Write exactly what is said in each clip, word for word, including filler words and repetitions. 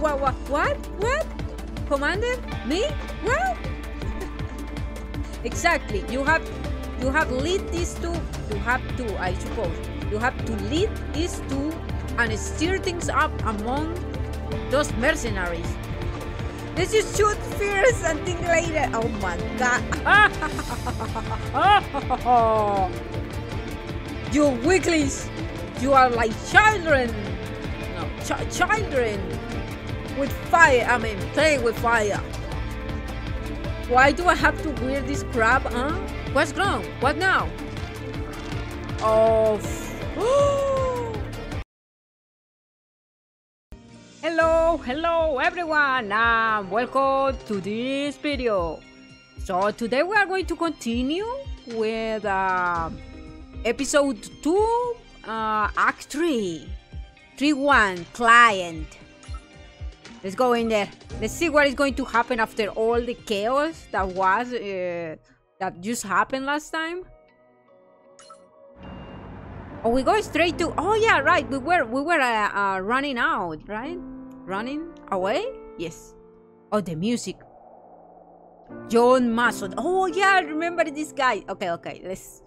What, what, what, what? Commander? Me? What? Exactly. You have, you have lead these two. You have to, I suppose. You have to lead these two and stir things up among those mercenaries. Let's just shoot first and think later. Oh my god. You weaklings. You are like children. No, ch children. With fire, I mean, play with fire. Why do I have to wear this crap, huh? What's wrong? What now? Oh. Hello, hello everyone, and welcome to this video. So today we are going to continue with uh, episode two, uh, act three, three one, client. Let's go in there. Let's see what is going to happen after all the chaos that was uh, that just happened last time. Oh, we go straight to. Oh yeah, right. We were we were uh, uh, running out, right? Running away? Yes. Oh, the music. John Mason. Oh yeah, I remember this guy. Okay, okay. Let's.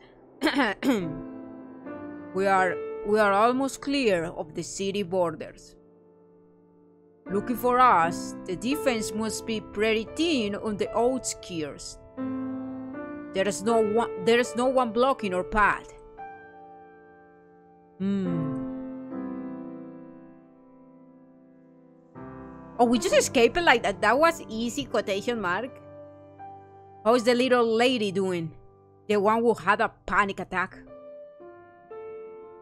we are we are almost clear of the city borders. Looking for us, the defense must be pretty thin on the outskirts. There is no one, there is no one blocking our path. Hmm. Oh, we just escaped like that. That was easy, quotation mark. How is the little lady doing? The one who had a panic attack.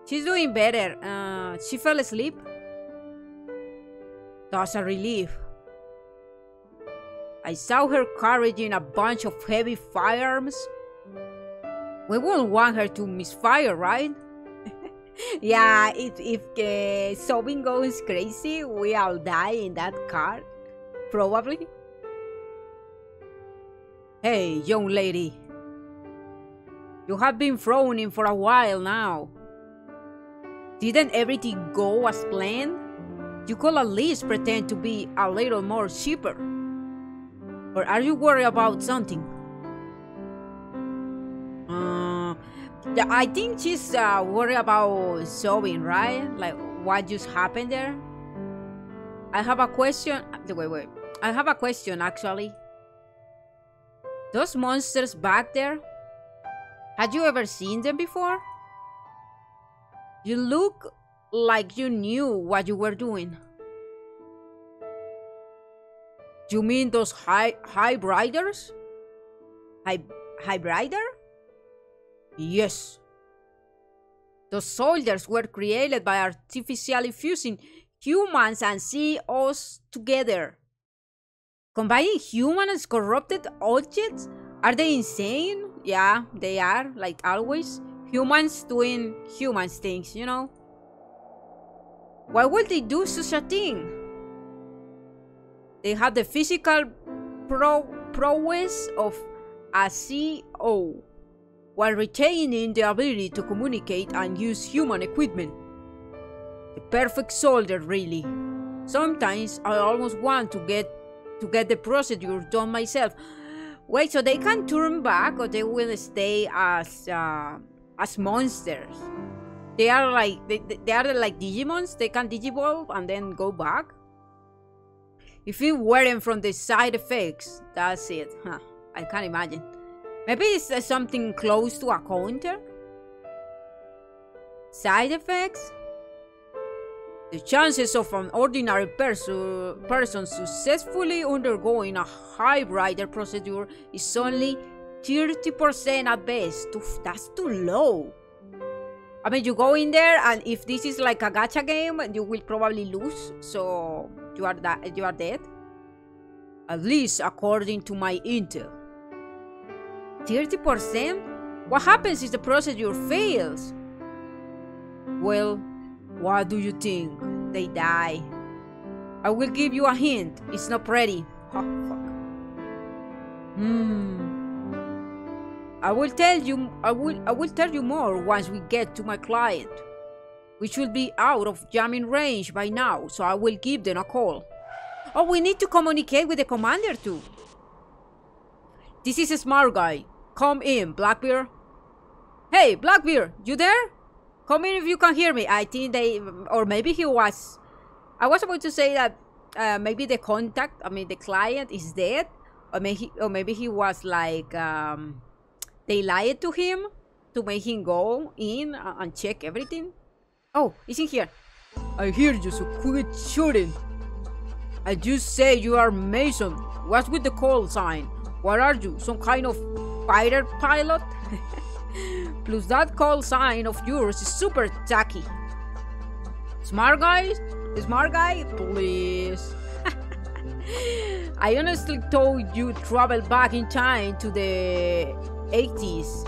She's doing better. Uh, she fell asleep. That's a relief. I saw her carrying a bunch of heavy firearms. We wouldn't want her to misfire, right? Yeah, if, if uh, Sobin goes crazy, we all die in that car. Probably. Hey, young lady. You have been frowning for a while now. Didn't everything go as planned? You could at least pretend to be a little more cheaper. Or are you worried about something? Uh, I think she's uh, worried about Sobin, right? Like, what just happened there? I have a question. Wait, wait. I have a question, actually. Those monsters back there, had you ever seen them before? You look like you knew what you were doing. You mean those high hybriders? High hybrider? Yes. Those soldiers were created by artificially fusing humans and C E Os together. Combining human and corrupted objects? Are they insane? Yeah, they are, like always. Humans doing humans things, you know. Why would they do such a thing? They have the physical pro prowess of a C E O, while retaining the ability to communicate and use human equipment. The perfect soldier, really. Sometimes I almost want to get to get the procedure done myself. Wait, so they can turn back, or they will stay as uh, as monsters? They are like they, they are like Digimons. They can digivolve and then go back. If it weren't from the side effects, that's it. Huh, I can't imagine. Maybe it's uh, something close to a counter. Side effects. The chances of an ordinary person person successfully undergoing a hybrider procedure is only thirty percent at best. Oof, that's too low. I mean, you go in there, and if this is like a gacha game, you will probably lose, so you are that you are dead. At least according to my intel. thirty percent? What happens if the procedure fails? Well, what do you think? They die. I will give you a hint. It's not pretty. Oh, fuck. Hmm. I will tell you. I will. I will tell you more once we get to my client. We should be out of jamming range by now, so I will give them a call. Oh, we need to communicate with the commander too. This is a smart guy. Come in, Blackbeard. Hey, Blackbeard, you there? Come in if you can hear me. I think they, or maybe he was. I was about to say that uh, maybe the contact, I mean the client is dead. Or maybe, or maybe he was like, um, they lied to him to make him go in and check everything. Oh, it's in here. I hear you, so quit shooting. And you say you are Mason. What's with the call sign? What are you, some kind of fighter pilot? Plus that call sign of yours is super tacky. Smart guy? Smart guy? Please. I honestly thought you traveled back in time to the eighties.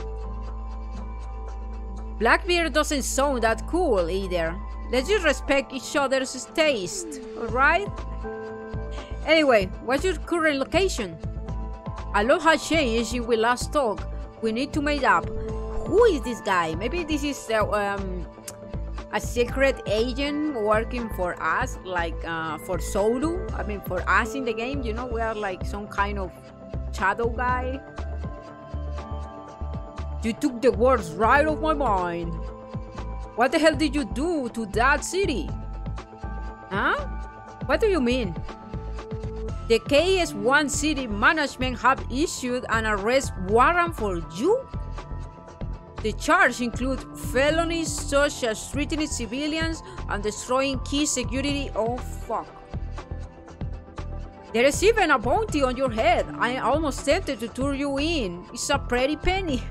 Blackbeard doesn't sound that cool either. Let's just respect each other's taste, alright? Anyway, what's your current location? A lot has changed since we last talked. We need to meet up. Who is this guy? Maybe this is uh, um, a secret agent working for us, like uh, for Souru. I mean, for us in the game, you know, we are like some kind of shadow guy. You took the words right off my mind. What the hell did you do to that city? Huh? What do you mean? The K S one city management have issued an arrest warrant for you? The charge includes felonies such as threatening civilians and destroying key security. Oh fuck. There is even a bounty on your head. I am almost tempted to turn you in. It's a pretty penny.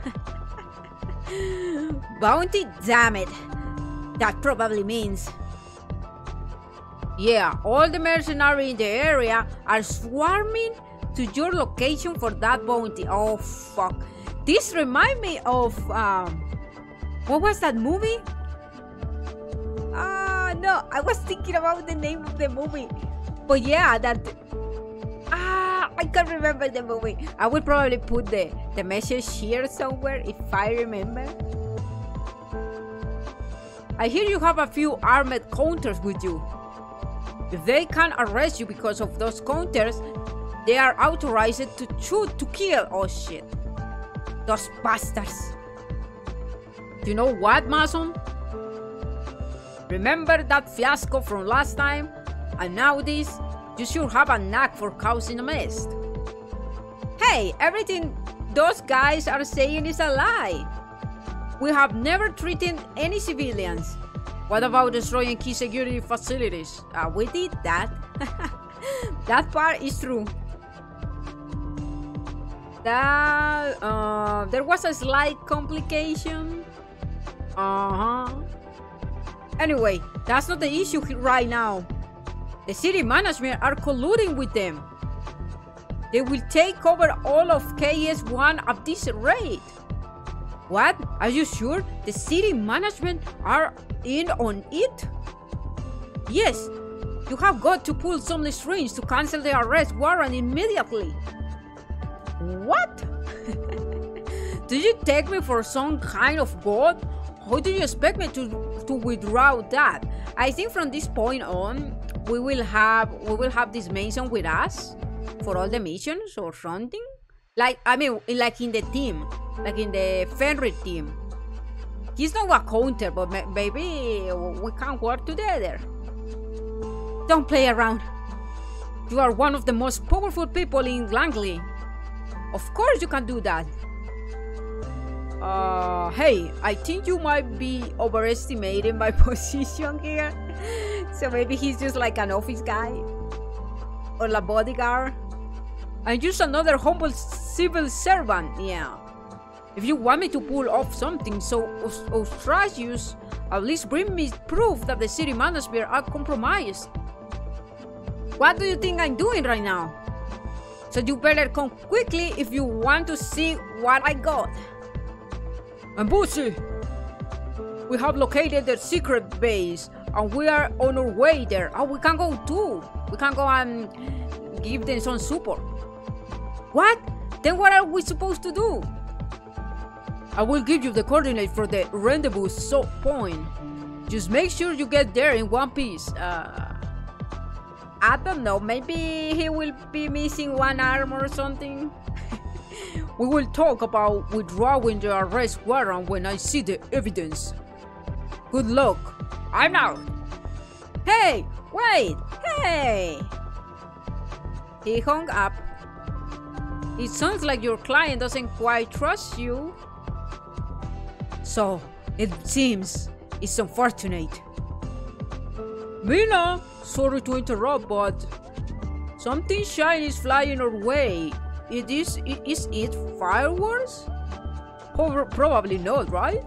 Bounty? Damn it. That probably means... Yeah, all the mercenaries in the area are swarming to your location for that bounty. Oh, fuck. This reminds me of... Um, what was that movie? Ah, uh, no. I was thinking about the name of the movie. But yeah, that... Ah, I can't remember the movie. I will probably put the, the message here somewhere if I remember. I hear you have a few armed counters with you. If they can't arrest you because of those counters, they are authorized to shoot to kill. Oh shit. Those bastards. You know what, Mason? Remember that fiasco from last time? And now this? You sure have a knack for causing a mess. Hey, everything those guys are saying is a lie. We have never treated any civilians. What about destroying key security facilities? Uh, we did that. That part is true. That, uh, there was a slight complication. Uh-huh. Anyway, that's not the issue right now. The city management are colluding with them. They will take over all of K S one at this rate. What? Are you sure the city management are in on it? Yes, you have got to pull some strings to cancel the arrest warrant immediately. What? Do you take me for some kind of god? How do you expect me to, to withdraw that? I think from this point on, we will have we will have this Mason with us for all the missions or something. Like, I mean, like in the team. Like in the Fenrir team. He's not a counter, but maybe we can work together. Don't play around. You are one of the most powerful people in Langley. Of course you can do that. Uh, hey, I think you might be overestimating my position here. So maybe he's just like an office guy. Or a bodyguard. And just another humble civil servant, yeah. If you want me to pull off something so outrageous, at least bring me proof that the city management are compromised. What do you think I'm doing right now? So you better come quickly if you want to see what I got. Mbusi! We have located their secret base and we are on our way there. Oh, we can go too. We can go and give them some support. What? Then what are we supposed to do? I will give you the coordinates for the rendezvous point. Just make sure you get there in one piece. Uh, I don't know, maybe he will be missing one arm or something. We will talk about withdrawing the arrest warrant when I see the evidence. Good luck. I'm out. Hey, wait, hey. He hung up. It sounds like your client doesn't quite trust you. So, it seems it's unfortunate. Mina, sorry to interrupt, but something shiny is flying our way. It is, it, is it fireworks? Or probably not, right?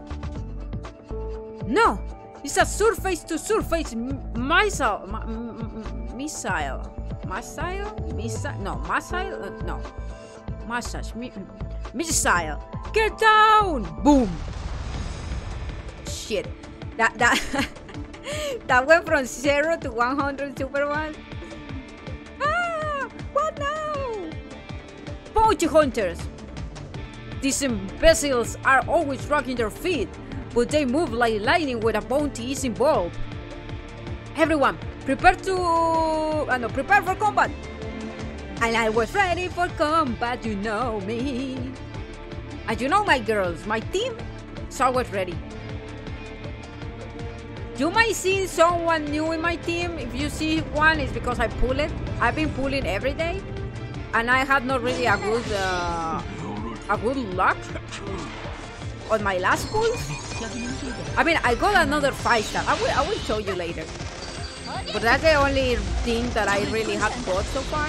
No, it's a surface-to-surface missile, missile, missile, missile, no, missile, uh, no, massage, mi missile. Get down! Boom! Shit, that that that went from zero to one hundred super one. Ah! What now? Bounty hunters. These imbeciles are always dragging their feet, but they move like lightning when a bounty is involved. Everyone, prepare to uh, no, prepare for combat. And I was ready for combat, you know me. And you know my girls, my team is always ready. You might see someone new in my team. If you see one, it's because I pull it. I've been pulling every day, and I had not really a good, uh, a good luck on my last pull. I mean, I got another five star. I will, I will show you later. But that's the only thing that I really have bought so far.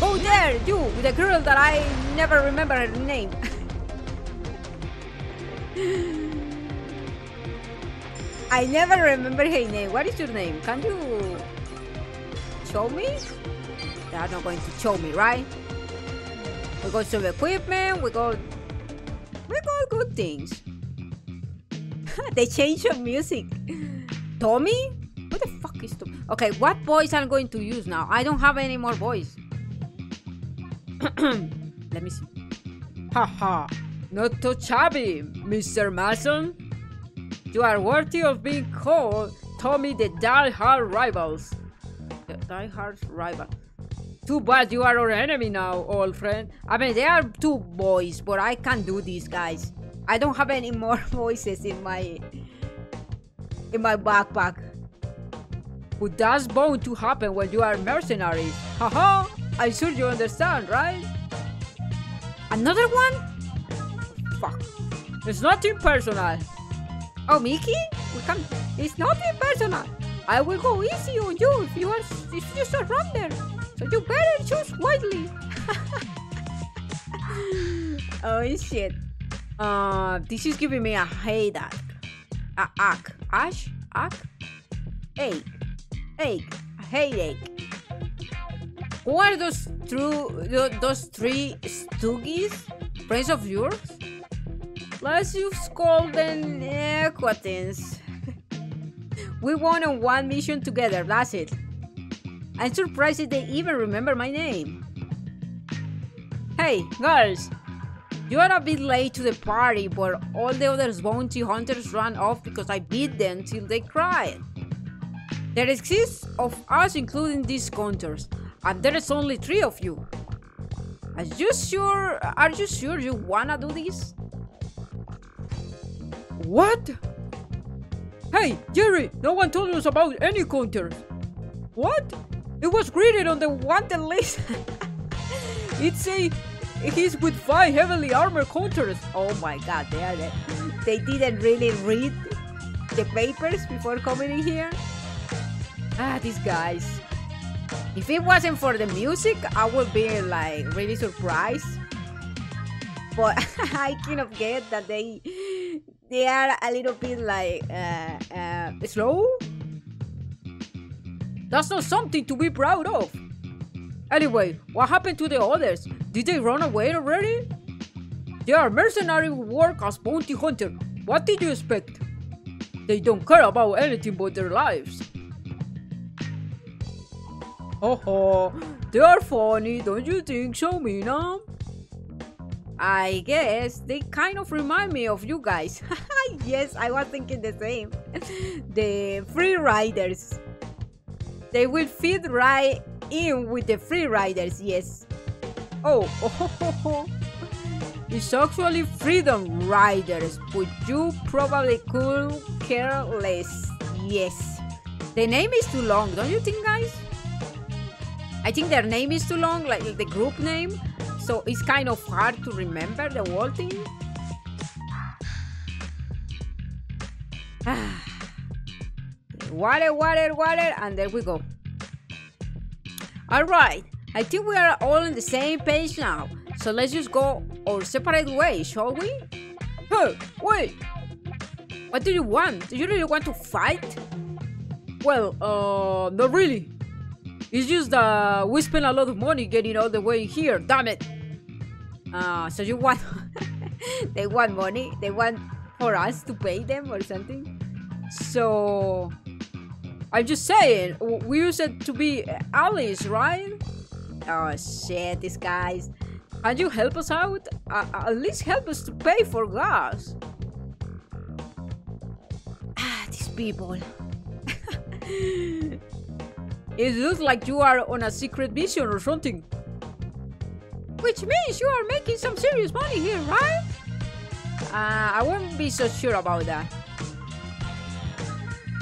Oh, there, you, the girl that I never remember her name. I never remember her name. What is your name? Can you show me? They are not going to show me, right? We got some equipment. We got we got good things. They changed the music. Tommy? What the fuck is Tommy? Okay, what voice I'm going to use now? I don't have any more voice. Let me see. Haha. Not too shabby, Mister Mason. You are worthy of being called Tommy the Die Hard Rivals. The Die Hard Rival. Too bad you are our enemy now, old friend. I mean, there are two boys, but I can't do this, guys. I don't have any more voices in my in my backpack. But that's bound to happen when you are mercenaries. Haha! I'm sure you understand, right? Another one? Fuck. It's nothing personal. Oh, Mickey, we can. It's nothing personal. I will go easy on you if you are if you surrender. So you better choose wisely. Oh shit. Uh, this is giving me a headache. A ache, ash, ache, ache, ache, a headache. Who are those two? Those three stoogies, friends of yours? Let's use golden equatins. We won on one mission together, that's it. I'm surprised they even remember my name. Hey, girls! You are a bit late to the party, but all the other bounty hunters ran off because I beat them till they cried. There is six of us including these hunters, and there is only three of you. Are you sure, are you sure you wanna do this? What? Hey, Jerry, no one told us about any counters. What? It was greeted on the wanted list. It said he's with five heavily armored counters. Oh my god, they, are, they didn't really read the papers before coming in here. Ah, these guys. If it wasn't for the music, I would be like really surprised. But I kind of get that they... They are a little bit like, uh, uh, slow? That's not something to be proud of. Anyway, what happened to the others? Did they run away already? They are mercenary work as bounty hunter. What did you expect? They don't care about anything but their lives. Oh ho, they are funny, don't you think so, Mina? I guess they kind of remind me of you guys. Yes, I was thinking the same. The free riders. They will fit right in with the free riders, yes. Oh, oh, oh, oh. It's actually freedom riders, but you probably could care less, yes. The name is too long, don't you think, guys? I think their name is too long, like the group name, so it's kind of hard to remember the whole thing. Water, water, water, and there we go. Alright, I think we are all on the same page now, so let's just go our separate ways, shall we? Hey, wait! What do you want? Do you really want to fight? Well, uh, not really. It's just that uh, we spent a lot of money getting all the way here, damn it! Uh, so you want... they want money? They want for us to pay them or something? So... I'm just saying, we used it to be allies, right? Oh shit, these guys. Can you help us out? Uh, at least help us to pay for gas. Ah, these people. It looks like you are on a secret mission or something. Which means you are making some serious money here, right? Uh, I wouldn't be so sure about that.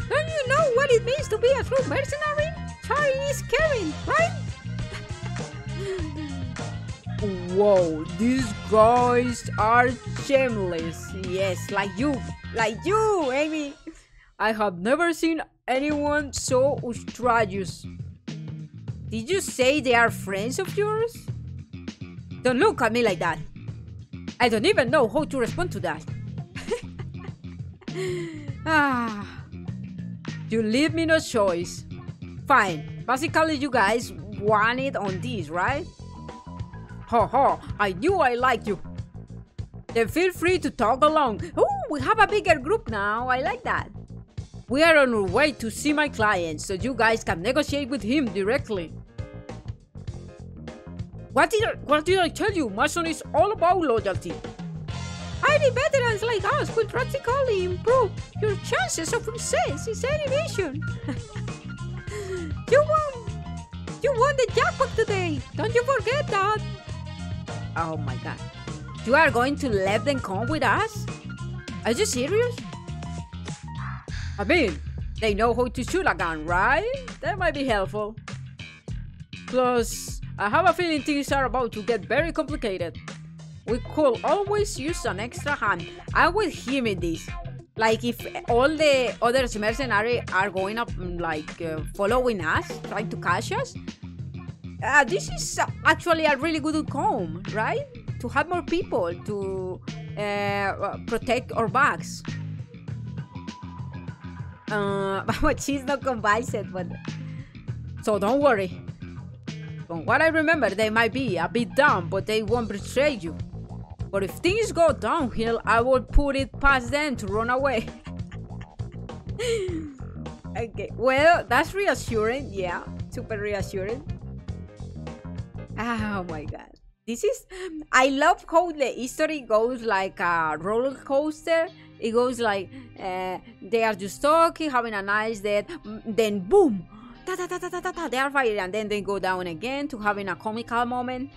Don't you know what it means to be a true mercenary? Charity is caring, right? Whoa, these guys are shameless. Yes, like you. Like you, Amy. I have never seen anyone so outrageous. Did you say they are friends of yours? Don't look at me like that. I don't even know how to respond to that. Ah... You leave me no choice. Fine. Basically, you guys want it on this, right? Ho ho, I knew I liked you. Then feel free to tag along. Ooh, we have a bigger group now. I like that. We are on our way to see my client, so you guys can negotiate with him directly. What did I, what did I tell you? Mason is all about loyalty. Highly veterans like us could practically improve your chances of success in any mission. You won! You won the jackpot today! Don't you forget that! Oh my god. You are going to let them come with us? Are you serious? I mean, they know how to shoot a gun, right? That might be helpful. Plus, I have a feeling things are about to get very complicated. We could always use an extra hand. I'm with him in this. Like if all the other mercenaries are going up, like uh, following us, trying to catch us. Uh, this is actually a really good outcome, right? To have more people to uh, protect our backs. Uh, but she's not convinced, but so don't worry. From what I remember, they might be a bit dumb, but they won't betray you. But if things go downhill, I would put it past them to run away. Okay, well, that's reassuring, yeah. Super reassuring. Oh my god. This is... I love how the history goes like a roller coaster. It goes like, uh, they are just talking, having a nice day, then boom! Da, da, da, da, da, da, they are fighting, and then they go down again to having a comical moment.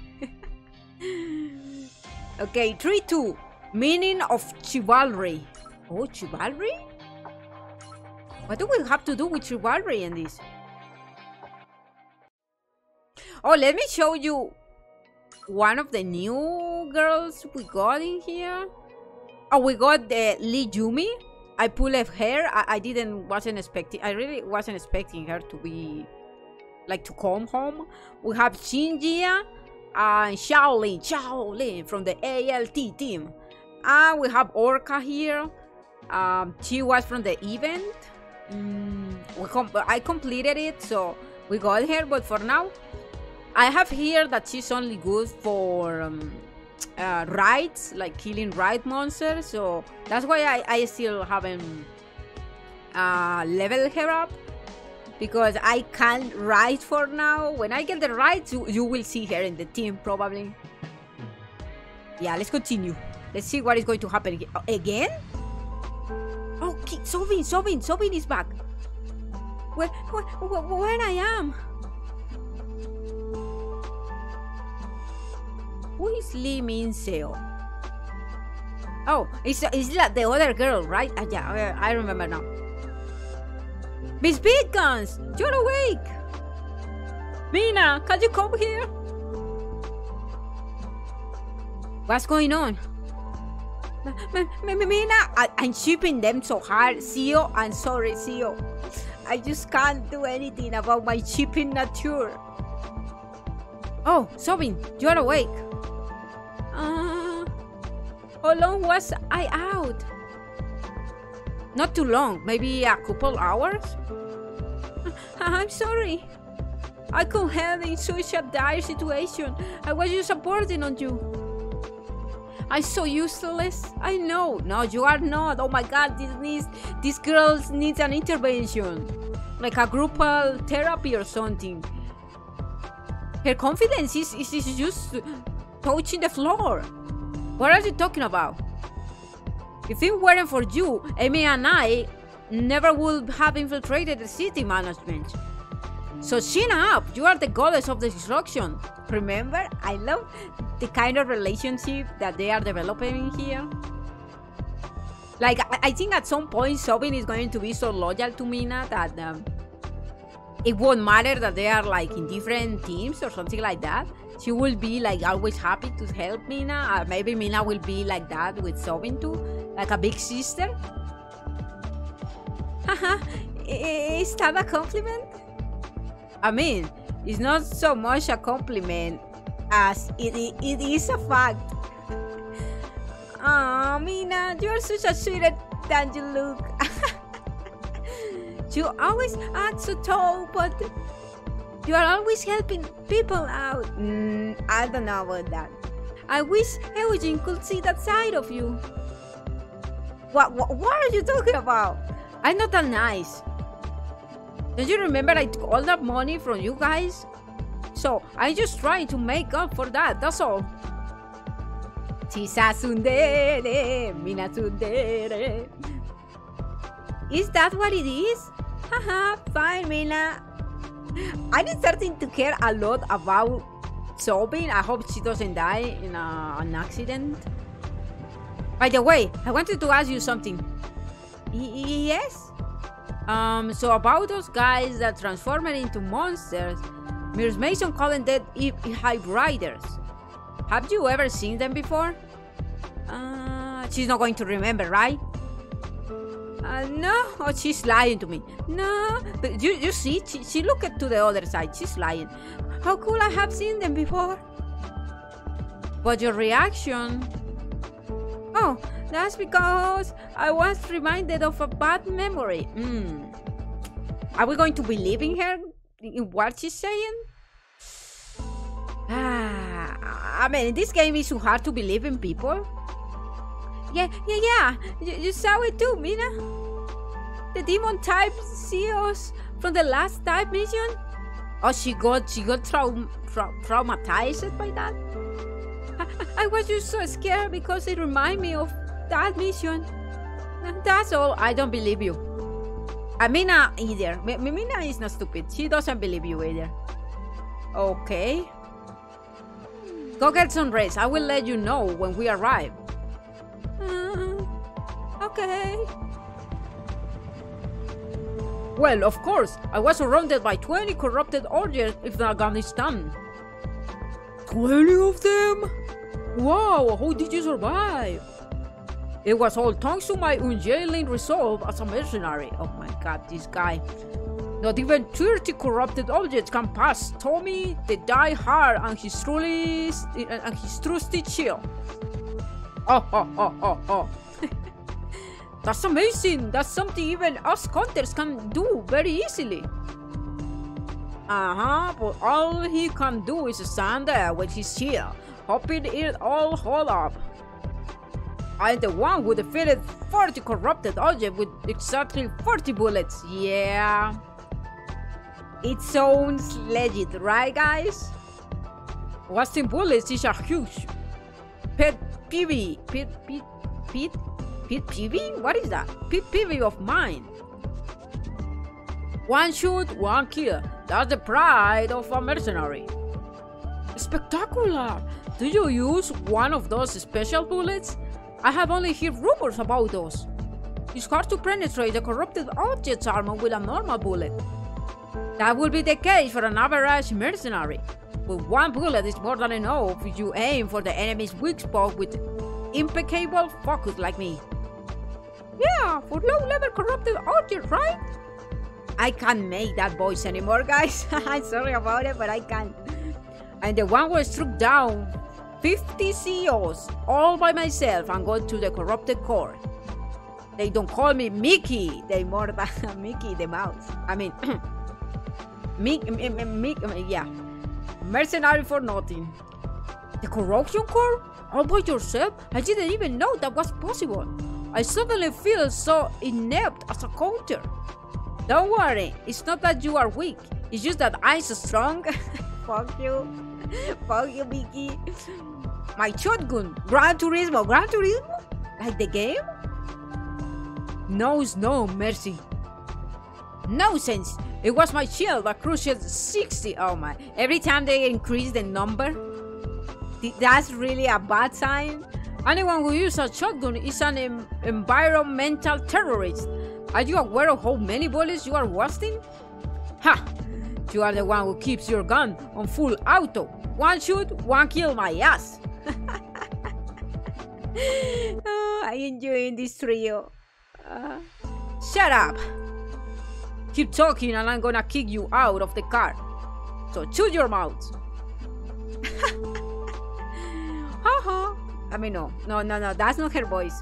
Okay, three two. Meaning of chivalry. Oh, chivalry? What do we have to do with chivalry in this? Oh, let me show you one of the new girls we got in here. Oh, we got the uh, Lee Yumi. I pulled her. I, I didn't wasn't expecting. I really wasn't expecting her to be like to come home. We have Shinjia and Shaolin, Shaolin from the A L T team, and we have Orca here. Um, she was from the event. Mm, we com I completed it, so we got her. But for now, I have here that she's only good for um, uh, rides, like killing ride monsters. So that's why I, I still haven't uh, leveled her up. Because I can't ride for now. When I get the rides, you, you will see her in the team, probably. Yeah, let's continue. Let's see what is going to happen again. Oh, Sobin, Sobin, Sobin is back. where, where, where I am. Who is Lee Min Seo? Oh, it's, it's like the other girl, right? Uh, yeah, I remember now. Miss Beacons, you're awake. Mina, can you come here? What's going on? Mina, I, I'm shipping them so hard. Seo, I'm sorry, Seo. I just can't do anything about my shipping nature. Oh, Sobin, you're awake. Uh, how long was I out? Not too long, maybe a couple hours? I'm sorry. I couldn't help in such a dire situation. I was just a burden on you. I'm so useless. I know. No, you are not. Oh my God, this needs, these girls need an intervention. Like a group therapy or something. Her confidence is, is, is just touching the floor. What are you talking about? If it weren't for you, Amy and I never would have infiltrated the city management. So chin up, you are the goddess of destruction. Remember, I love the kind of relationship that they are developing here. Like, I, I think at some point Sobin is going to be so loyal to Mina that um, it won't matter that they are like in different teams or something like that. She will be like always happy to help Mina. Or maybe Mina will be like that with Sobin too, like a big sister. Haha, is that a compliment? I mean, it's not so much a compliment as it, it, it is a fact. Aw, Mina, you're such a sweeter than you look. You always act so tall, but you are always helping people out. Mm, I don't know about that. I wish Eugene could see that side of you. What, what, what are you talking about? I'm not that nice. Don't you remember I took all that money from you guys? So I just try to make up for that, that's all. Is that what it is? Haha, fine, Mina. I'm starting to care a lot about Sobin. I hope she doesn't die in a, an accident. By the way, I wanted to ask you something. Y yes? Um, so about those guys that transformed into monsters, Miss Mason called them Hype Riders. Have you ever seen them before? Uh, she's not going to remember, right? Uh, no, oh, she's lying to me. No, but you, you see, she, she looked to the other side, she's lying. How could I have seen them before? But your reaction... Oh, that's because I was reminded of a bad memory. Mm. Are we going to believe in her, in what she's saying? Ah, I mean, this game is so hard to believe in people. Yeah, yeah, yeah. You, you saw it too, Mina. The demon type C E Os from the last type mission. Oh, she got she got trau tra traumatized by that. I, I was just so scared because it reminded me of that mission. And that's all. I don't believe you. I Mina either. M Mina is not stupid. She doesn't believe you either. Okay. Go get some rest. I will let you know when we arrive. Uh, okay. Well, of course. I was surrounded by twenty corrupted orgers in Afghanistan. twenty of them? Wow, how did you survive? It was all thanks to my unyielding resolve as a mercenary. Oh my God, this guy. Not even thirty corrupted objects can pass Tommy, the Die Hard, and his truly and his trusty shield. Oh, oh, oh, oh, oh. That's amazing. That's something even us hunters can do very easily. Uh-huh, but all he can do is stand there with his shield, hoping it all hold up. I'm the one who defeated forty corrupted objects with exactly forty bullets, yeah. It sounds legit, right guys? Wasting bullets is a huge pet peeve. Pet, pet, pet, pet peeve? What is that? Pet peeve of mine. One shoot, one kill. That's the pride of a mercenary. Spectacular! Do you use one of those special bullets? I have only heard rumors about those. It's hard to penetrate the corrupted object's armor with a normal bullet. That would be the case for an average mercenary. With one bullet is more than enough if you aim for the enemy's weak spot with impeccable focus like me. Yeah, for low-level corrupted objects, right? I can't make that voice anymore, guys. I'm sorry about it, but I can't. And the one who struck down fifty C Os all by myself and got to the corrupted core. They don't call me Mickey, they more than Mickey the Mouse. I mean, Mickey, Mickey, yeah. Mercenary for nothing. The corruption core? All by yourself? I didn't even know that was possible. I suddenly feel so inept as a counter. Don't worry, it's not that you are weak, it's just that I'm so strong. Fuck you. Fuck you, Mickey. My shotgun. Gran Turismo. Gran Turismo? Like the game? No, no mercy. Nonsense. It was my shield that crucial sixty. Oh my. Every time they increase the number. That's really a bad sign. Anyone who uses a shotgun is an em environmental terrorist. Are you aware of how many bullets you are wasting? Ha! You are the one who keeps your gun on full auto. One shoot, one kill, my ass. Oh, I enjoying this trio. Uh, shut up. Keep talking and I'm gonna kick you out of the car. So shoot your mouth. Ho ho. I mean, no, no, no, no, that's not her voice.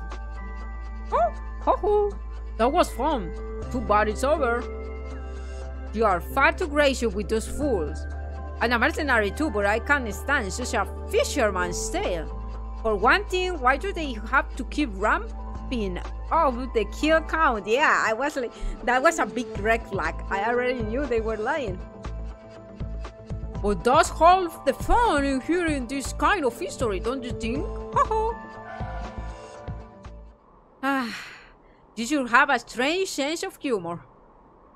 Oh, ho ho. That was fun. Too bad it's over. You are far too gracious with those fools. I'm a mercenary too, but I can't stand such a fisherman's tale. For one thing, why do they have to keep ramping up the kill count? Yeah, I was like, that was a big red flag. I already knew they were lying. But that's half the fun in hearing this kind of history, don't you think? Ah, you should have a strange sense of humor.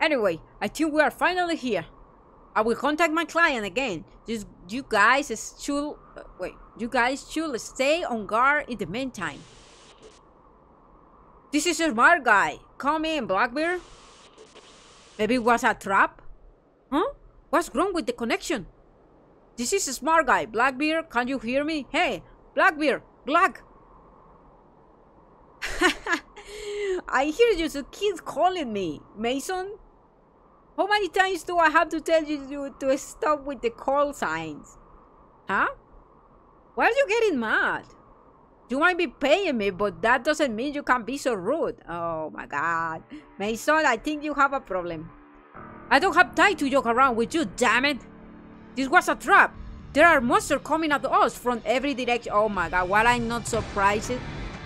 Anyway, I think we are finally here. I will contact my client again. Just you guys should uh, wait. You guys should stay on guard in the meantime. This is a smart guy. Come in, Blackbeard. Maybe it was a trap? Huh? What's wrong with the connection? This is a smart guy, Blackbeard. Can you hear me? Hey, Blackbeard, Black. I hear you so kids calling me, Mason. How many times do I have to tell you to stop with the call signs? Huh? Why are you getting mad? You might be paying me, but that doesn't mean you can be so rude. Oh my god. Mason, I think you have a problem. I don't have time to joke around with you, damn it. This was a trap. There are monsters coming at us from every direction. Oh my god, while I'm not surprised,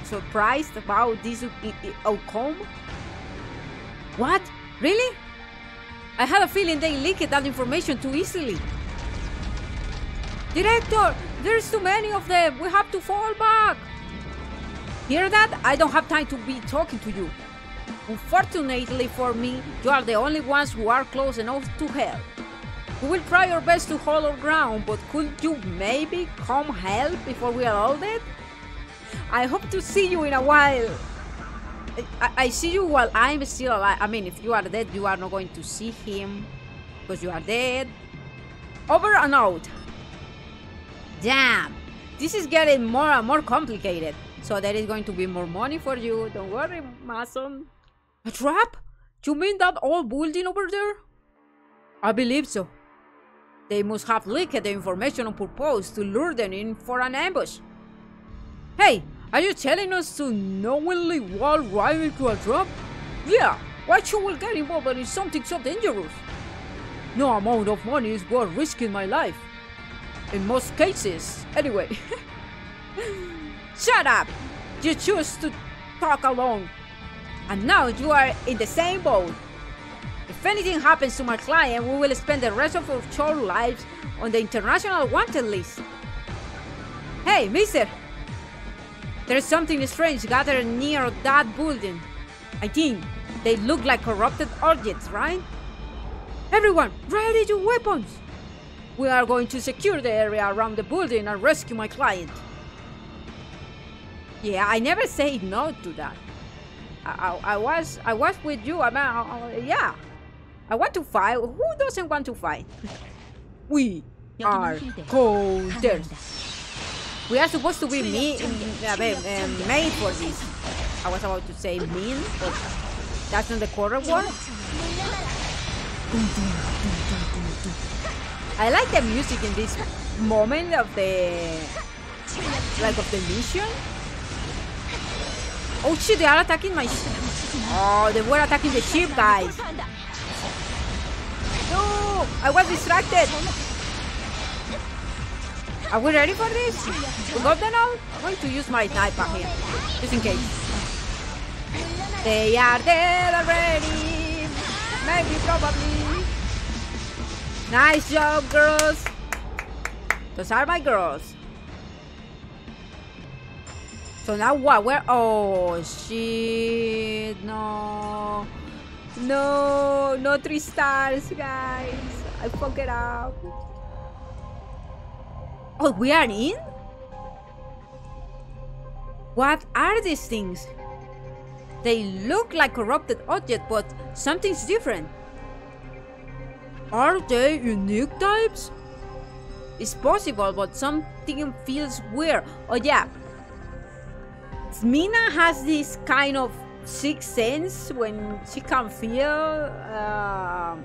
surprised about this outcome. What? Really? I had a feeling they leaked that information too easily. Director, there's too many of them. We have to fall back. Hear that? I don't have time to be talking to you. Unfortunately for me, you are the only ones who are close enough to help. We will try our best to hold our ground, but could you maybe come help before we are loaded? I hope to see you in a while. I, I see you while I'm still alive. I mean, if you are dead, you are not going to see him because you are dead. Over and out. Damn, this is getting more and more complicated. So there is going to be more money for you. Don't worry, Mason. A trap? You mean that old building over there? I believe so. They must have leaked the information on purpose to lure them in for an ambush. Hey! Are you telling us to knowingly wall right into a trap? Yeah, why should we get involved in something so dangerous? No amount of money is worth risking my life. In most cases, anyway. Shut up! You choose to talk alone. And now you are in the same boat. If anything happens to my client, we will spend the rest of our short lives on the international wanted list. Hey, mister! There's something strange gathered near that building. I think they look like corrupted objects, right? Everyone, ready your weapons! We are going to secure the area around the building and rescue my client. Yeah, I never say no to that. I, I, I was I was with you, I mean, I, I, yeah. I want to fight. Who doesn't want to fight? We are coders. We are supposed to be mean, uh, made for this. I was about to say mean, but that's not the correct word. I like the music in this moment of the, like of the mission. Oh shit, they are attacking my ship. Oh, they were attacking the ship, guys. No, I was distracted. Are we ready for this? We got them all? I'm going to use my sniper here, just in case. They are dead already. Maybe, probably. Nice job, girls. Those are my girls. So now what? Where? Oh, shit. No. No. No three stars, guys. I fucked it up. Oh, we are in? What are these things? They look like corrupted objects, but something's different. Are they unique types? It's possible, but something feels weird. Oh, yeah. Mina has this kind of sixth sense when she can feel uh,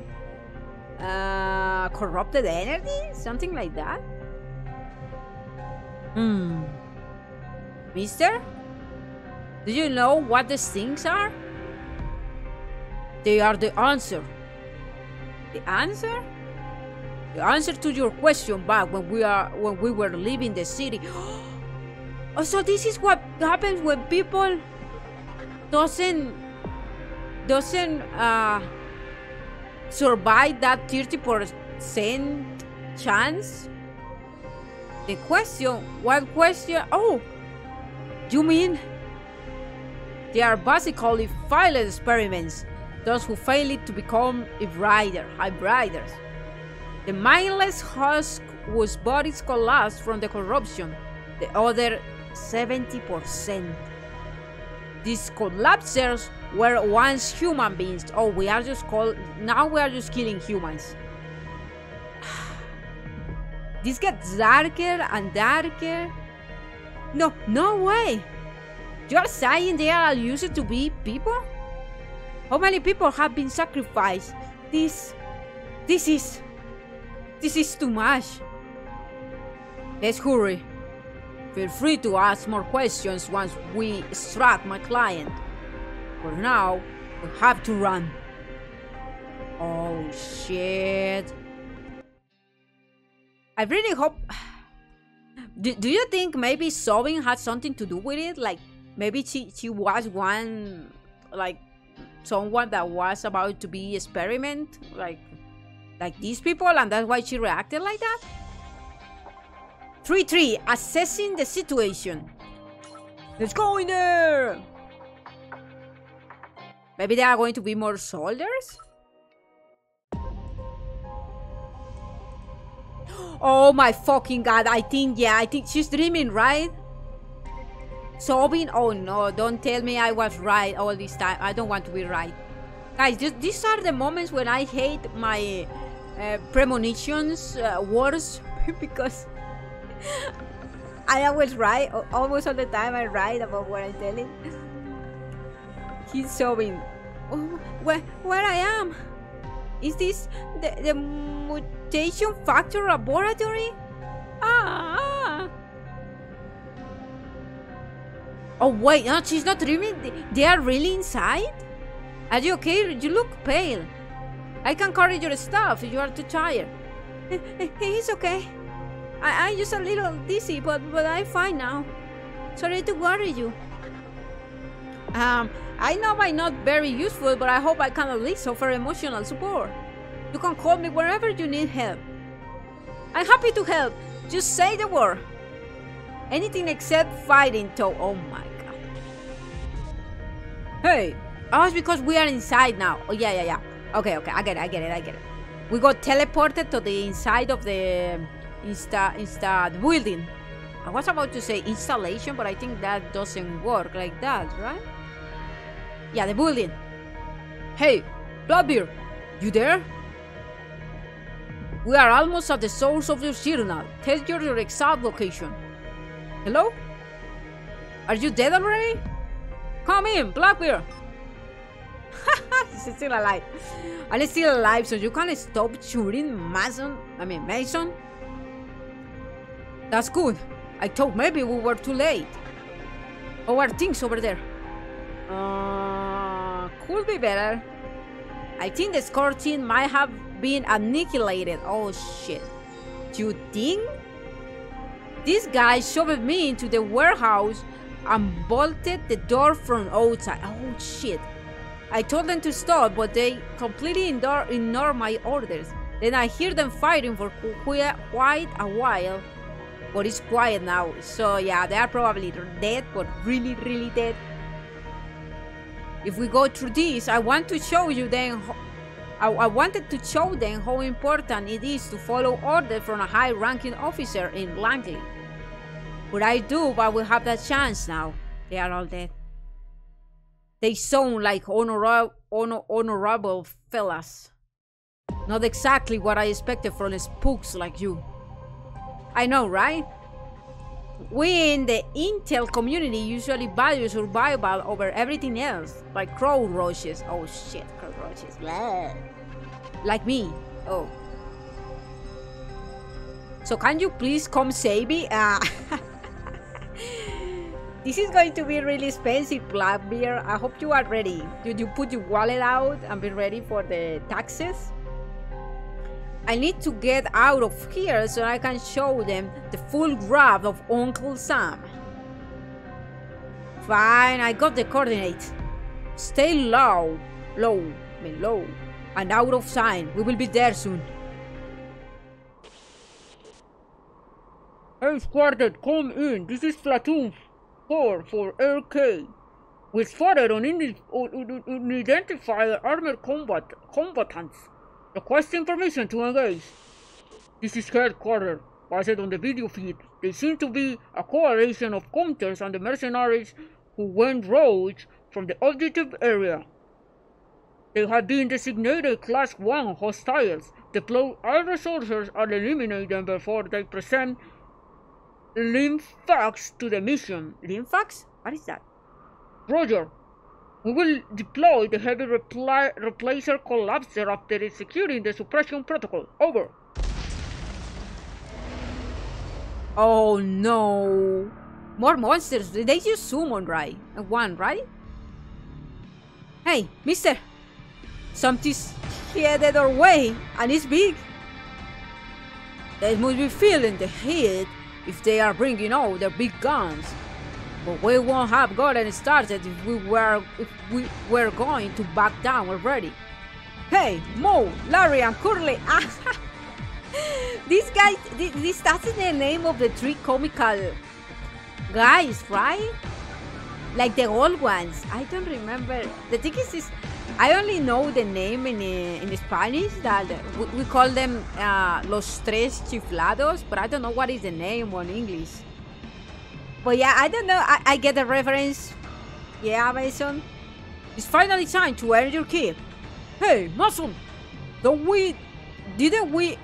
uh, corrupted energy, something like that. Hmm. Mister, do you know what these things are? They are the answer. The answer? The answer to your question back when we are when we were leaving the city. Oh, so this is what happens when people doesn't doesn't uh, survive that thirty percent chance. The question, what question? Oh, you mean they are basically failed experiments? Those who fail it to become a rider, hybriders, the mindless husk whose bodies collapse from the corruption. The other seventy percent. These collapsers were once human beings. Oh, we are just called. Now we are just killing humans. This gets darker and darker. No, no way. You're saying they are used to be people? How many people have been sacrificed? This. This is. This is too much. Let's hurry. Feel free to ask more questions once we extract my client. For now, we have to run. Oh shit. I really hope... Do, do you think maybe Sobin had something to do with it? Like, maybe she, she was one... Like, someone that was about to be experiment? Like, like these people, and that's why she reacted like that? three three, assessing the situation. Let's go in there! Maybe there are going to be more soldiers? Oh my fucking god, I think, yeah, I think she's dreaming, right? Sobin, oh no, don't tell me I was right all this time. I don't want to be right. Guys, just, these are the moments when I hate my uh, premonitions, uh, words, because... I always write, almost all the time I write about what I'm telling. He's sobbing. Oh, where, where I am? Is this the, the mutation factor laboratory? Ah! Oh wait, no, she's not dreaming. They are really inside? Are you okay? You look pale. I can carry your stuff. You are too tired. It's okay. I, I'm just a little dizzy, but, but I'm fine now. Sorry to worry you. Um, I know I'm not very useful, but I hope I can at least offer emotional support. You can call me wherever you need help. I'm happy to help. Just say the word. Anything except fighting, though. Oh my god. Hey, oh, it's because we are inside now. Oh, yeah, yeah, yeah. Okay, okay, I get it, I get it, I get it. We got teleported to the inside of the insta insta building. I was about to say installation, but I think that doesn't work like that, right? Yeah, the building. Hey, Blackbeard, you there? We are almost at the source of your signal. Tell your, your exact location. Hello? Are you dead already? Come in, Blackbeard. She's still alive. I'm still alive, so you can't stop shooting Mason. I mean, Mason? That's good. I thought maybe we were too late. Oh, our things over there. Uh, could be better. I think the score team might have been annihilated. Oh, shit. You think? This guy shoved me into the warehouse and bolted the door from outside. Oh, shit. I told them to stop, but they completely ignored my orders. Then I hear them fighting for quite a while, but it's quiet now. So yeah, they are probably dead, but really, really dead. If we go through this, I want to show you then. I, I wanted to show them how important it is to follow orders from a high-ranking officer in Langley. But I do, but we have that chance now. They are all dead. They sound like honorable, honor, honorable fellas. Not exactly what I expected from spooks like you. I know, right? We in the intel community usually value survival over everything else, like cockroaches. Oh shit, cockroaches. Blah. Like me. Oh. So can you please come save me? Uh, This is going to be really expensive, Blackbeard. I hope you are ready. Did you put your wallet out and be ready for the taxes? I need to get out of here so I can show them the full grab of Uncle Sam. Fine, I got the coordinates. Stay low, low, I mean low, and out of sight. We will be there soon. Hey, Squadron, come in. This is Platoon Four for L K. We spotted an unidentified armored combat combatants. Requesting permission to engage. This is headquarters. Based on the video feed, they seem to be a coalition of counters and the mercenaries who went rogue from the objective area. They have been designated class one hostiles. Deploy all resources and eliminate them before they present Linfax to the mission. Linfax? What is that? Roger. We will deploy the heavy repli replacer collapser after executing the suppression protocol. Over. Oh no. More monsters. They just summon right? One, right? Hey, mister. Something's headed our way and it's big. They must be feeling the heat if they are bringing out their big guns. But we won't have gotten started if we were if we were going to back down already. Hey, Mo, Larry, and Curly. These guys, this, this that's the name of the three comical guys, right? Like the old ones. I don't remember. The thing is, is I only know the name in uh, in Spanish that we, we call them uh, los tres chiflados, but I don't know what is the name in English. But yeah, I don't know. I, I get the reference. Yeah, Mason. It's finally time to earn your keep. Hey, Mason. Don't we? Didn't we?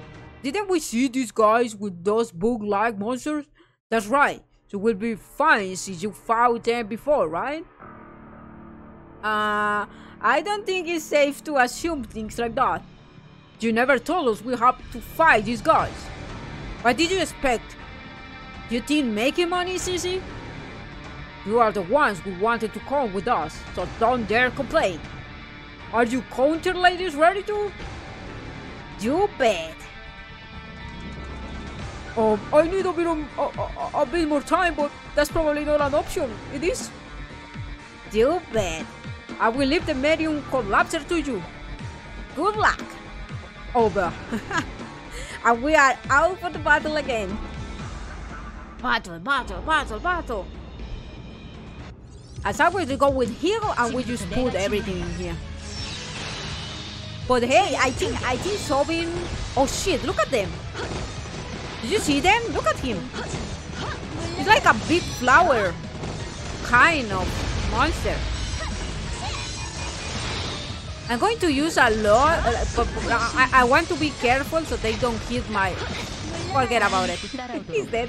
Didn't we see these guys with those bug-like monsters? That's right. So we'll be fine since you fought them before, right? Uh, I don't think it's safe to assume things like that. You never told us we have to fight these guys. What did you expect? You think making money is easy? You are the ones who wanted to come with us, so don't dare complain. Are you counter ladies ready to? You bet. Um, I need a bit, of, a, a, a bit more time, but that's probably not an option. It is? You bet. I will leave the medium collapser to you. Good luck. Over. And we are out for the battle again. Battle, battle, battle, battle. As always, we go with hero and we just put everything in here. But hey, I think I think Sobin. Oh shit! Look at them. Did you see them? Look at him. He's like a big flower, kind of monster. I'm going to use a lot, uh, but I, I want to be careful so they don't hit my... Forget about it. He's dead.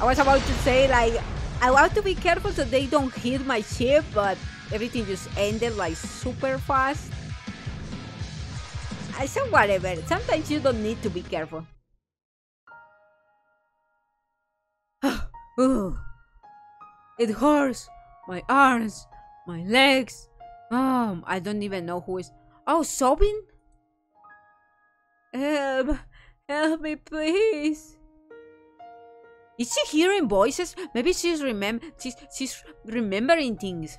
I was about to say, like, I want to be careful so they don't hit my ship, but everything just ended, like, super fast. I said whatever. Sometimes you don't need to be careful. It hurts. My arms. My legs. Um, I don't even know who is. Oh, Sobin? Help! Help me, please! Is she hearing voices? Maybe she's remem she's she's remembering things.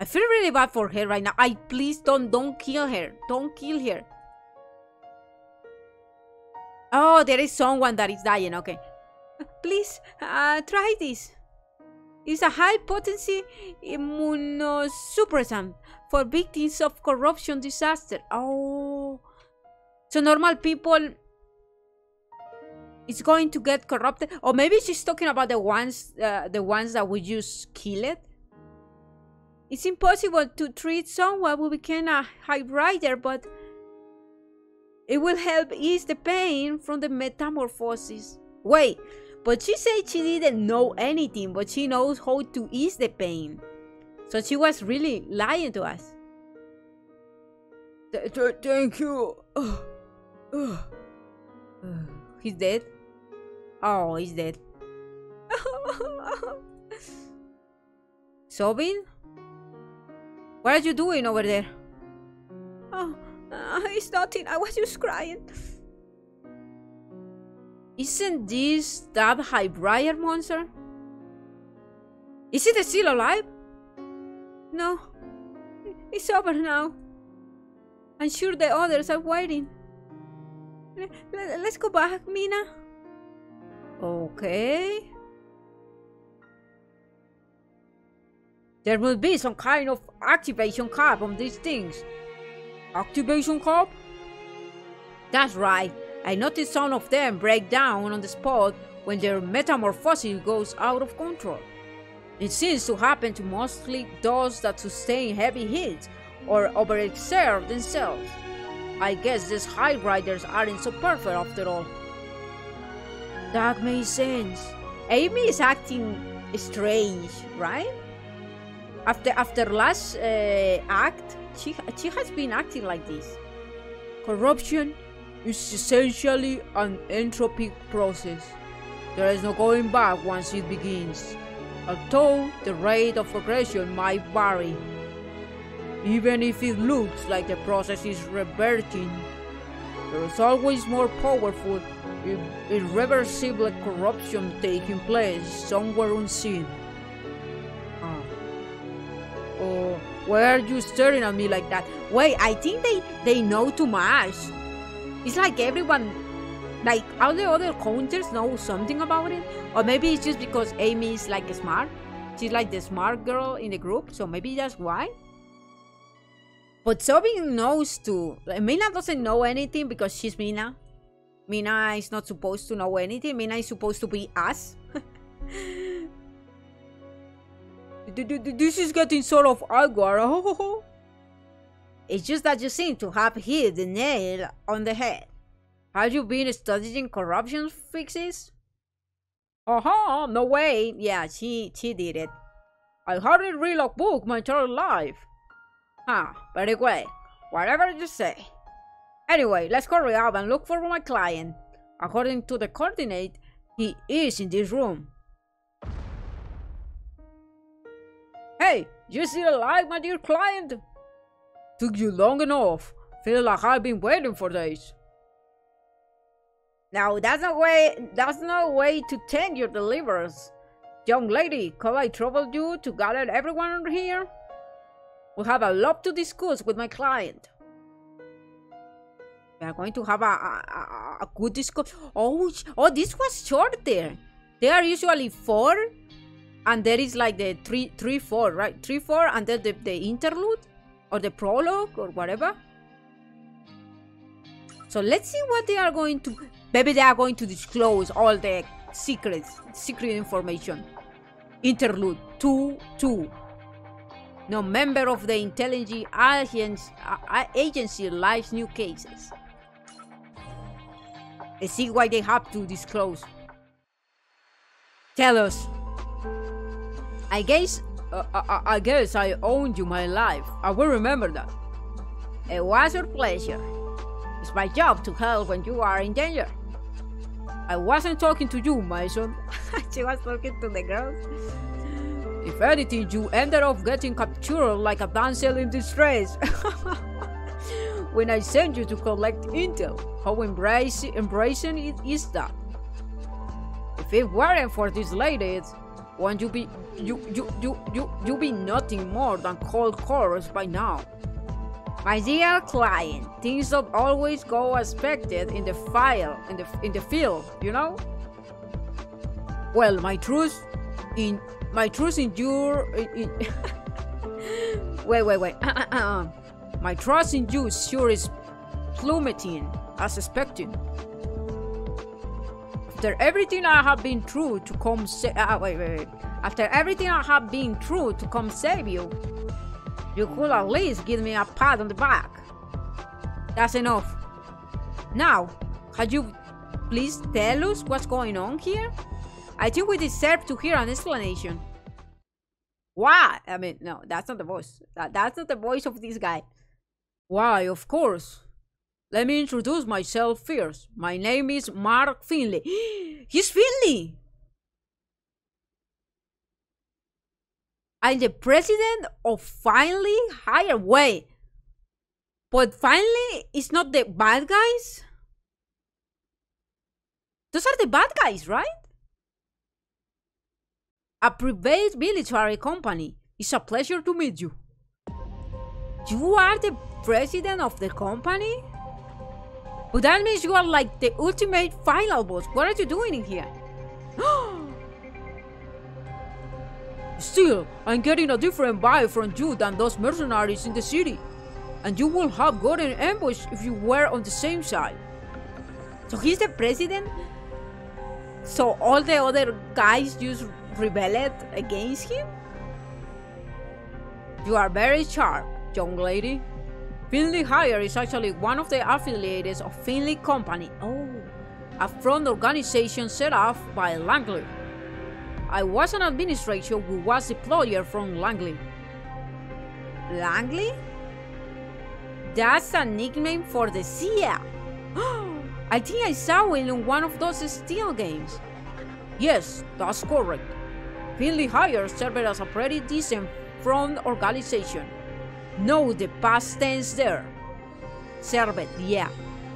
I feel really bad for her right now. I please don't don't kill her. Don't kill her. Oh, there is someone that is dying. Okay, please, uh, try this. Is a high-potency immunosuppressant for victims of corruption disaster. Oh. So normal people is going to get corrupted. Or maybe she's talking about the ones uh, the ones that we just killed. It's impossible to treat someone who became a high rider, but it will help ease the pain from the metamorphosis. Wait. But she said she didn't know anything, but she knows how to ease the pain. So she was really lying to us. Th th thank you. Uh, uh. Uh, he's dead? Oh, he's dead. Sobin? What are you doing over there? Oh, uh, it's nothing. I was just crying. Isn't this that Highbriar monster? Is it still alive? No. It's over now. I'm sure the others are waiting. Let's go back, Mina. Okay. There will be some kind of activation cap on these things. Activation cap? That's right. I noticed some of them break down on the spot when their metamorphosis goes out of control. It seems to happen to mostly those that sustain heavy hits or overexert themselves. I guess these high riders aren't so perfect after all. That makes sense. Amy is acting strange, right? After after last uh, act, she she has been acting like this. Corruption. It's essentially an entropic process. There is no going back once it begins, although the rate of progression might vary. Even if it looks like the process is reverting, there is always more powerful, irreversible corruption taking place somewhere unseen. Oh. Oh, why are you staring at me like that? Wait, I think they, they know too much. It's like everyone, like all the other counters know something about it. Or maybe it's just because Amy is like smart. She's like the smart girl in the group, so maybe that's why. But Sobin knows too. Like, Mina doesn't know anything because she's Mina. Mina is not supposed to know anything. Mina is supposed to be us. This is getting sort of awkward. It's just that you seem to have hit the nail on the head. Have you been studying corruption fixes? Oh, uh -huh, no way. Yeah, she, she did it. I hardly read a book my entire life. Huh, but anyway, whatever you say. Anyway, let's hurry up and look for my client. According to the coordinate, he is in this room. Hey, you still alive, my dear client? Took you long enough. Feel like I've been waiting for days. Now that's no way. That's no way to thank your deliverers, young lady. Could I trouble you to gather everyone here? We have a lot to discuss with my client. We are going to have a a, a good discuss. Oh, oh, this was shorter. There are usually four, and there is like the three, three, four, right? Three, four, and then the the interlude. or the prologue or whatever. So let's see what they are going to, maybe they are going to disclose all the secrets, secret information. Interlude two two. No member of the intelligence agency lies new cases. Let's see why they have to disclose. Tell us. I guess, uh, I, I guess I owned you my life. I will remember that. It was your pleasure. It's my job to help when you are in danger. I wasn't talking to you, my son. She was talking to the girls. If anything, you ended up getting captured like a damsel in distress. When I sent you to collect intel, how embracing, embracing it is that? If it weren't for these ladies, won't you be you you you you you be nothing more than cold chorus by now. My dear client, things don't always go as expected in the file in the in the field, you know. Well, my truth in my truth in your in, wait wait wait my trust in you sure is plummeting as expected. After everything I have been through to come sa uh, wait, wait, wait. After everything I have been through to come save you, you could at least give me a pat on the back. That's enough. Now, could you please tell us what's going on here? I think we deserve to hear an explanation. Why? I mean, no, that's not the voice. That, that's not the voice of this guy. Why, of course. Let me introduce myself first. My name is Mark Finley. He's Finley! I'm the president of Finley Highway. But Finley is not the bad guys? Those are the bad guys, right? A private military company. It's a pleasure to meet you. You are the president of the company? But that means you are like the ultimate final boss. What are you doing in here? Still, I'm getting a different vibe from you than those mercenaries in the city. And you would have gotten ambushed if you were on the same side. So he's the president? So all the other guys just rebelled against him? You are very sharp, young lady. Finley Hire is actually one of the affiliates of Finley Company, oh, a front organization set up by Langley. I was an administrator who was deployed from Langley. Langley? That's a nickname for the C I A. I think I saw it in one of those steel games. Yes, that's correct. Finley Hire served as a pretty decent front organization. No, the past tense there. Served, yeah.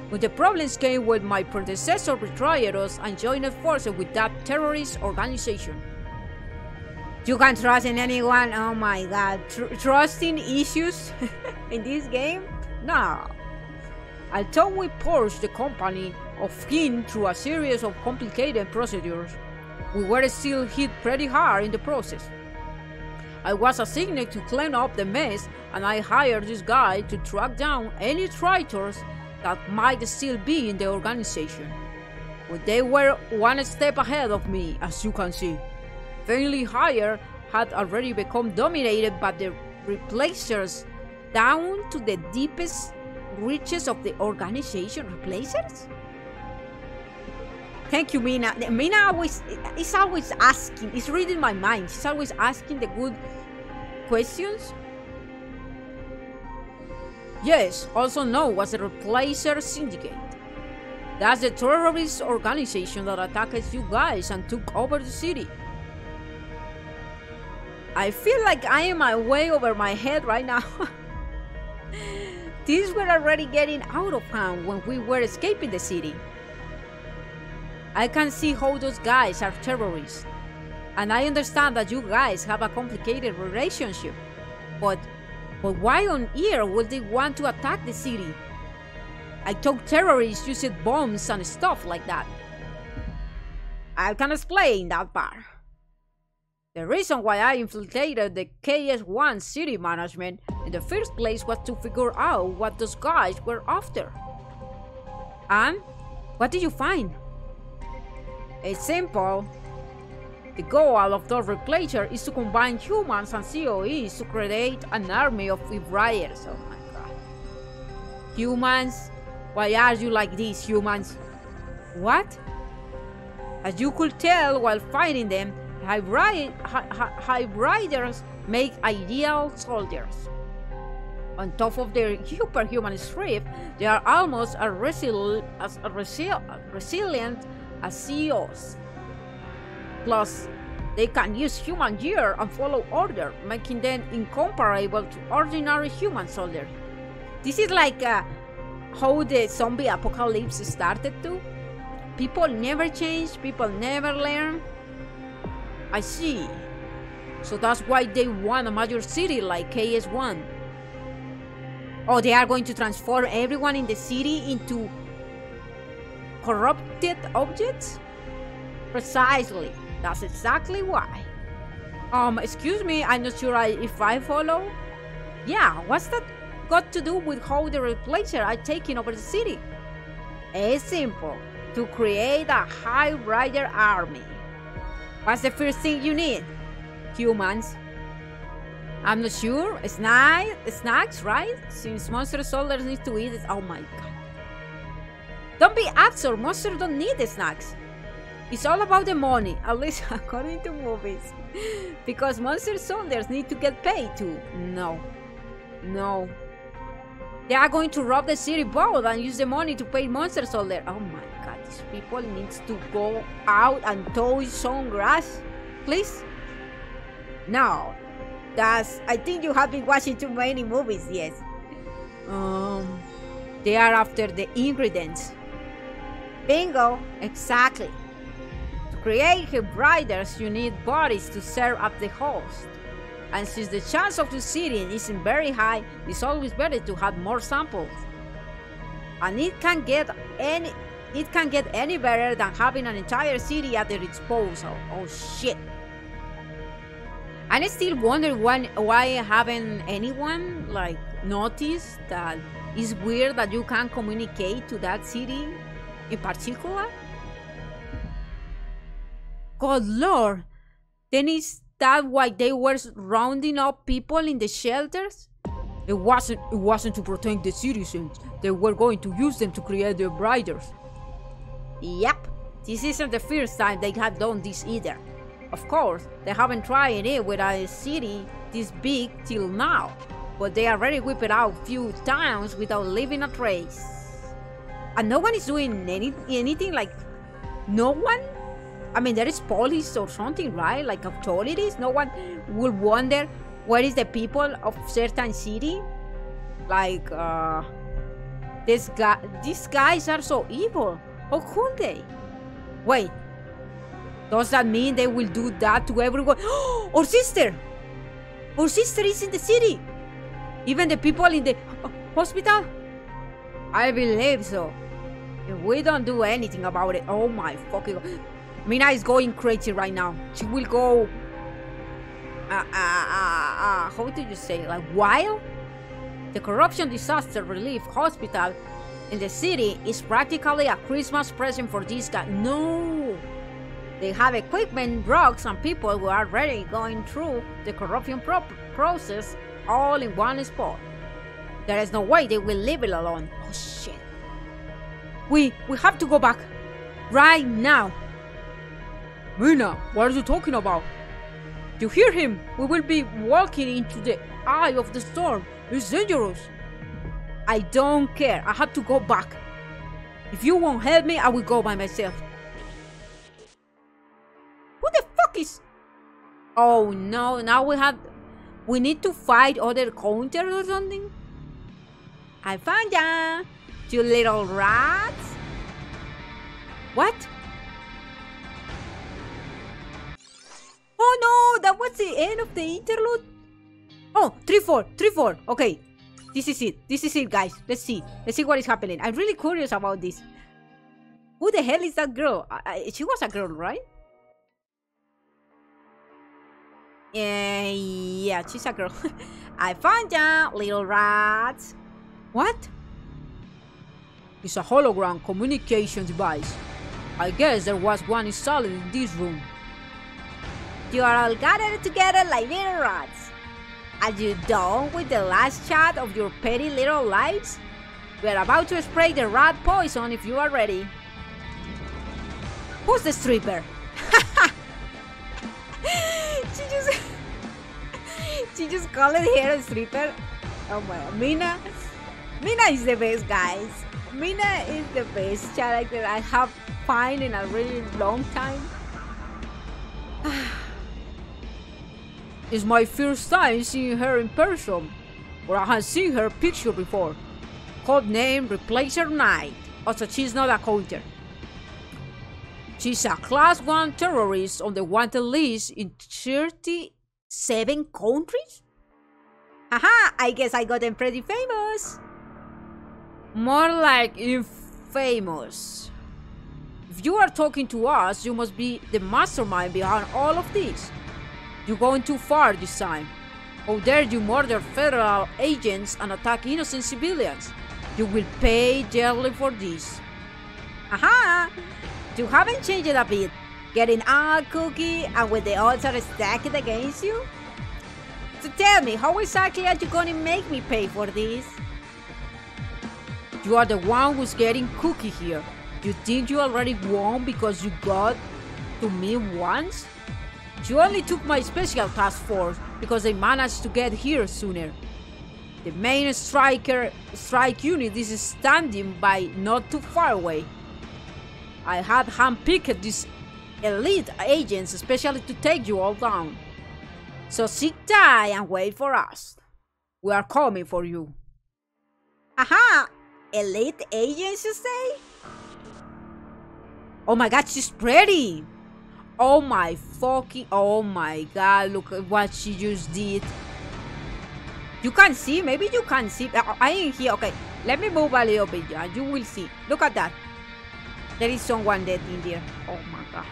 But the problems came when my predecessor betrayed us and joined forces with that terrorist organization. You can't trust in anyone? Oh my god. Tr trusting issues in this game? No. I thought we purged the company of him through a series of complicated procedures. We were still hit pretty hard in the process. I was assigned to clean up the mess, and I hired this guy to track down any traitors that might still be in the organization. But they were one step ahead of me, as you can see. Finley Hire had already become dominated by the Replacers down to the deepest reaches of the organization. Replacers? Thank you, Mina. Mina always is always asking. It's reading my mind. She's always asking the good questions. Yes, also known as the Replacer Syndicate. That's the terrorist organization that attacked you guys and took over the city. I feel like I am my way over my head right now. These were already getting out of hand when we were escaping the city. I can see how those guys are terrorists, and I understand that you guys have a complicated relationship, but, but why on earth would they want to attack the city? I thought terrorists used bombs and stuff like that. I can explain that part. The reason why I infiltrated the K S one city management in the first place was to figure out what those guys were after. And what did you find? It's simple. The goal of the Replacer is to combine humans and C O Es to create an army of Ebriers. Oh my god. Humans? Why are you like these, humans? What? As you could tell while fighting them, Hybrid, hi, hi, hybriders make ideal soldiers. On top of their superhuman strength, they are almost as, resil as resil resilient as C E Os. Plus, they can use human gear and follow order, making them incomparable to ordinary human soldiers. This is like uh, how the zombie apocalypse started too. People never change, people never learn. I see. So that's why they want a major city like K S one. Oh, they are going to transform everyone in the city into corrupted objects? Precisely. That's exactly why. Um, excuse me, I'm not sure I, if I follow. Yeah, what's that got to do with how the Replacer are taking over the city? It's simple. To create a high-rider army. What's the first thing you need? Humans. I'm not sure. Sni snacks, right? Since monster soldiers need to eat it. Oh my god. Don't be absurd. Monsters don't need the snacks. It's all about the money, at least according to movies. Because monster soldiers need to get paid too. No. No. They are going to rob the city vault and use the money to pay monster soldiers. Oh my god. People needs to go out and tow some grass, please. Now, that's. I think you have been watching too many movies. Yes. Um, they are after the ingredients. Bingo, exactly. To create hybriders, you need bodies to serve up the host, and since the chance of succeeding isn't very high, it's always better to have more samples. And it can get any. It can't get any better than having an entire city at their disposal. Oh shit. And I still wonder why, why haven't anyone like noticed that it's weird that you can't communicate to that city in particular? God lord, then is that why they were rounding up people in the shelters? It wasn't, it wasn't to protect the citizens, they were going to use them to create their riders. Yep, this isn't the first time they have done this either. Of course, they haven't tried it with a city this big till now, but they already whipped out a few towns without leaving a trace. And no one is doing any, anything like... No one? I mean, there is police or something, right? Like authorities? No one will wonder where is the people of certain city? Like, uh... This guy, these guys are so evil. How could they? Wait, does that mean they will do that to everyone? Our sister! Our sister is in the city! Even the people in the hospital? I believe so. If we don't do anything about it, oh my fucking god. Mina is going crazy right now. She will go... Uh, uh, uh, uh, how do you say? Like wild? The Corruption Disaster Relief Hospital in the city is practically a Christmas present for these guys. No! They have equipment, drugs, and people who are already going through the corruption pro process all in one spot. There is no way they will leave it alone. Oh shit. We, we have to go back. Right now. Mina, what are you talking about? You hear him? We will be walking into the eye of the storm. It's dangerous. I don't care. I have to go back. If you won't help me, I will go by myself. Who the fuck is... Oh no, now we have... We need to fight other counters or something? I found ya! You little rats! What? Oh no! That was the end of the interlude? Oh, three four! three four! Okay. This is it. This is it, guys. Let's see. Let's see what is happening. I'm really curious about this. Who the hell is that girl? I, I, she was a girl, right? Uh, yeah, she's a girl. I found ya, little rats. What? It's a hologram communication device. I guess there was one installed in this room. You are all gathered together like little rats. Are you done with the last chat of your petty little lives? We are about to spray the rat poison if you are ready. Who's the stripper? she just... she just called her a stripper. Oh my... Mina... Mina is the best, guys. Mina is the best character I have found in a really long time. It's my first time seeing her in person, but I have seen her picture before. Code name Replacer Knight. Also, she's not a counter. She's a class one terrorist on the wanted list in thirty-seven countries? Haha, I guess I got them pretty famous. More like infamous. If you are talking to us, you must be the mastermind behind all of this. You're going too far this time. How dare you murder federal agents and attack innocent civilians? You will pay dearly for this. Aha! You haven't changed a bit. Getting all cookie and with the odds are stacked against you? So tell me, how exactly are you gonna make me pay for this? You are the one who's getting cookie here. You think you already won because you got to me once? You only took my special task force because they managed to get here sooner. The main striker strike unit is standing by not too far away. I had handpicked these elite agents especially to take you all down. So sit tight and wait for us. We are coming for you. Aha! Elite agents, you say? Oh my god, she's pretty! Oh my fucking... Oh my god, look at what she just did. You can see, maybe you can see. I am here, okay. Let me move a little bit, yeah, you will see. Look at that. There is someone dead in there. Oh my god.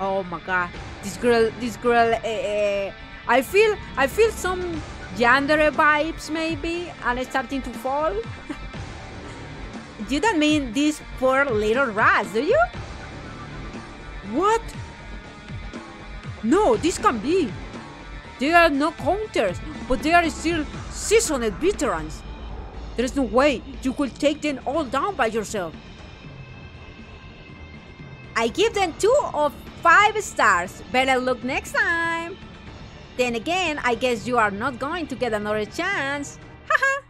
Oh my god. This girl, this girl... Uh, uh, I feel, I feel some... gender vibes maybe, and it's starting to fall. You don't mean these poor little rats, do you? What? No, this can be. They are no counters, but they are still seasoned veterans. There is no way you could take them all down by yourself. I give them two of five stars. Better luck next time. Then again, I guess you are not going to get another chance. Haha!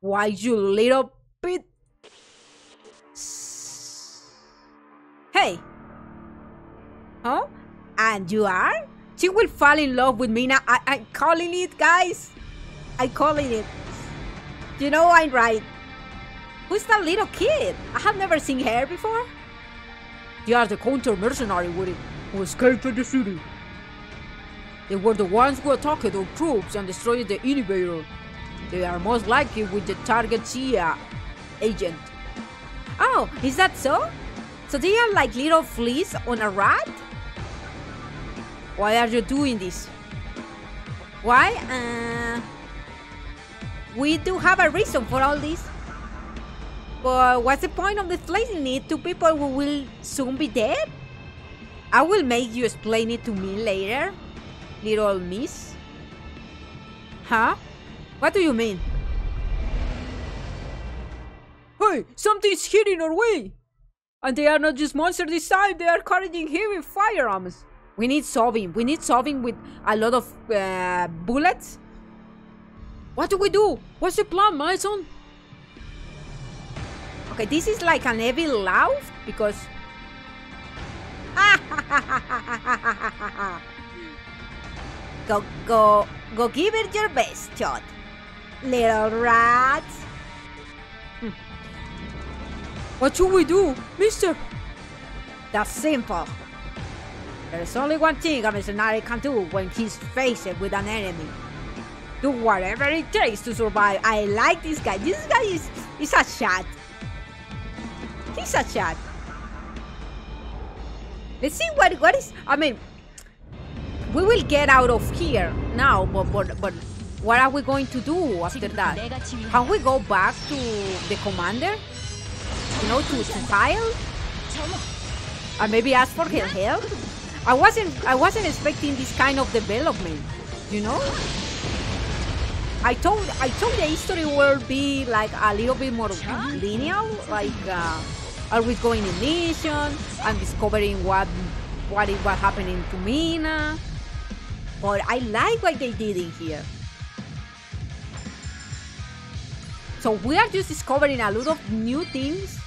Why, you little bit. Hey! Huh? And you are? She will fall in love with me now. I I'm calling it, guys. I'm calling it. You know I'm right. Who's that little kid? I have never seen her before. You are the counter mercenary, Woody, who escaped to the city. They were the ones who attacked our troops and destroyed the innovator. They are most likely with the target C I A agent. Oh, is that so? So they are like little fleas on a rat? Why are you doing this? Why? Uh, we do have a reason for all this. But what's the point of explaining it to people who will soon be dead? I will make you explain it to me later. Little miss? Huh? What do you mean? Hey, something's hitting our way! And they are not just monsters this time, they are carrying heavy firearms. We need Sobin. We need Sobin with a lot of uh, bullets. What do we do? What's the plan, my son? Okay, this is like an heavy laugh because... Go, go, go give it your best shot, little rats. Hmm. What should we do, mister? That's simple. There's only one thing a mercenary can do when he's faced with an enemy. Do whatever it takes to survive. I like this guy. This guy is, is a chat. He's a chat. Let's see what, what is... I mean... We will get out of here now, but, but, but what are we going to do after that? Can we go back to the commander? You know, to, to Kyle? Or maybe ask for his help? I wasn't, I wasn't expecting this kind of development, you know? I thought, I thought the history would be like a little bit more linear, like uh, are we going in mission and discovering what what is what happening to Mina. But I like what they did in here. So we are just discovering a lot of new things.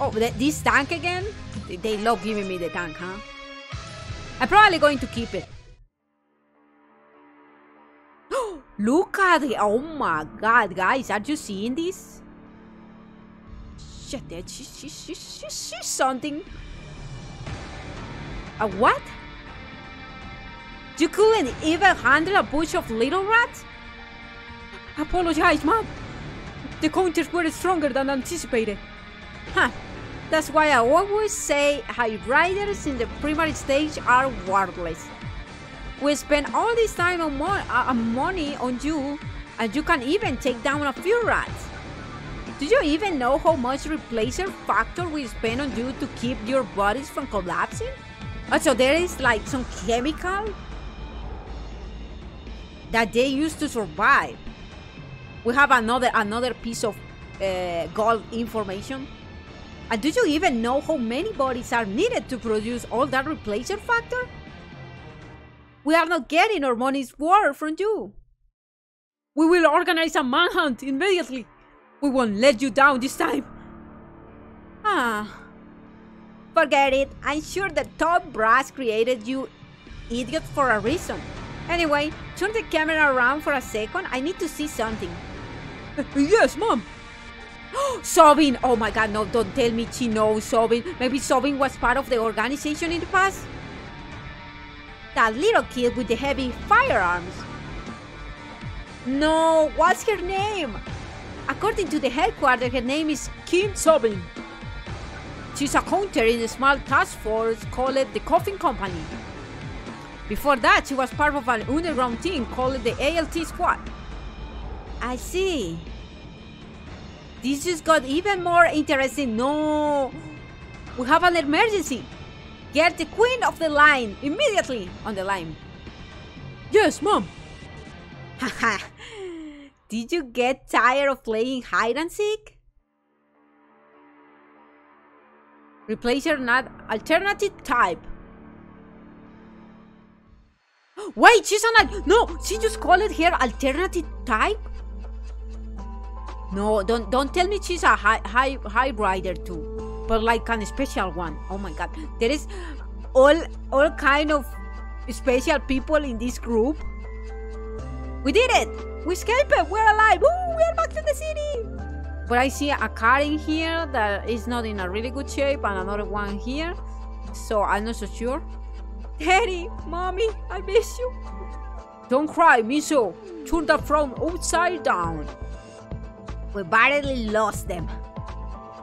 Oh, th this tank again? They love giving me the tank, huh? I'm probably going to keep it. Look at it. Oh my god, guys, are you seeing this? Shit, that she, she, she, she, she's something. A what? You couldn't even handle a bunch of little rats? Apologize, Mom. The counters were stronger than anticipated. Huh. That's why I always say high riders in the primary stage are worthless. We spend all this time and mo uh, money on you, and you can even take down a few rats. Do you even know how much replacer factor we spend on you to keep your bodies from collapsing? And so there is like some chemical that they use to survive. We have another another piece of uh, gold information. And do you even know how many bodies are needed to produce all that replacer factor? We are not getting our money's worth from you. We will organize a manhunt immediately. We won't let you down this time. Ah. Forget it. I'm sure the top brass created you idiots for a reason. Anyway, turn the camera around for a second. I need to see something. Yes, Mom. Sobin! Oh my god, no, don't tell me she knows Sobin. Maybe Sobin was part of the organization in the past? That little kid with the heavy firearms. No, what's her name? According to the headquarters, her name is Kim Sobin. She's a counter in a small task force called the Coffin Company. Before that, she was part of an underground team called the A L T Squad. I see. This just got even more interesting. No! We have an emergency! Get the queen of the line! Immediately! On the line. Yes, Mom! Haha! Did you get tired of playing hide and seek? Replacer Knight alternative type. Wait, she's an... No! She just called her alternative type? No, don't don't tell me she's a high high high rider too, but like an special one. Oh my god, there is all all kind of special people in this group. We did it! We escaped it! We're alive! Woo! We're back to the city. But I see a car in here that is not in a really good shape, and another one here. So I'm not so sure. Daddy, Mommy, I miss you. Don't cry, Miso. Turn that frown upside down. We barely lost them.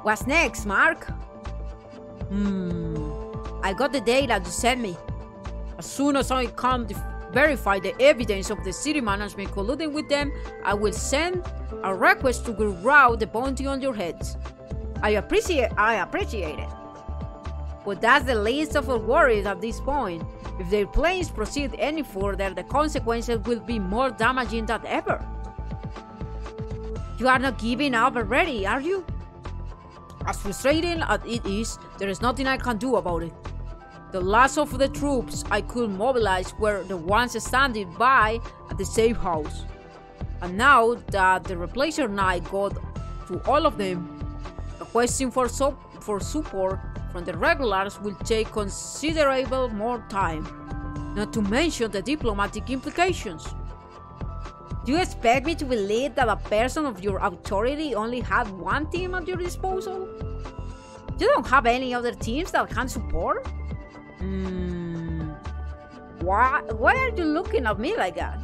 What's next, Mark? Hmm. I got the data you sent me. As soon as I can verify the evidence of the city management colluding with them, I will send a request to reroute the bounty on your heads. I appreciate. I appreciate it. But that's the least of our worries at this point. If their plans proceed any further, the consequences will be more damaging than ever. You are not giving up already, are you? As frustrating as it is, there is nothing I can do about it. The last of the troops I could mobilize were the ones standing by at the safe house. And now that the Replacer Knight got to all of them, requesting for, so for support from the regulars will take considerable more time, not to mention the diplomatic implications. Do you expect me to believe that a person of your authority only had one team at your disposal? You don't have any other teams that can support? Hmm. Why, why are you looking at me like that?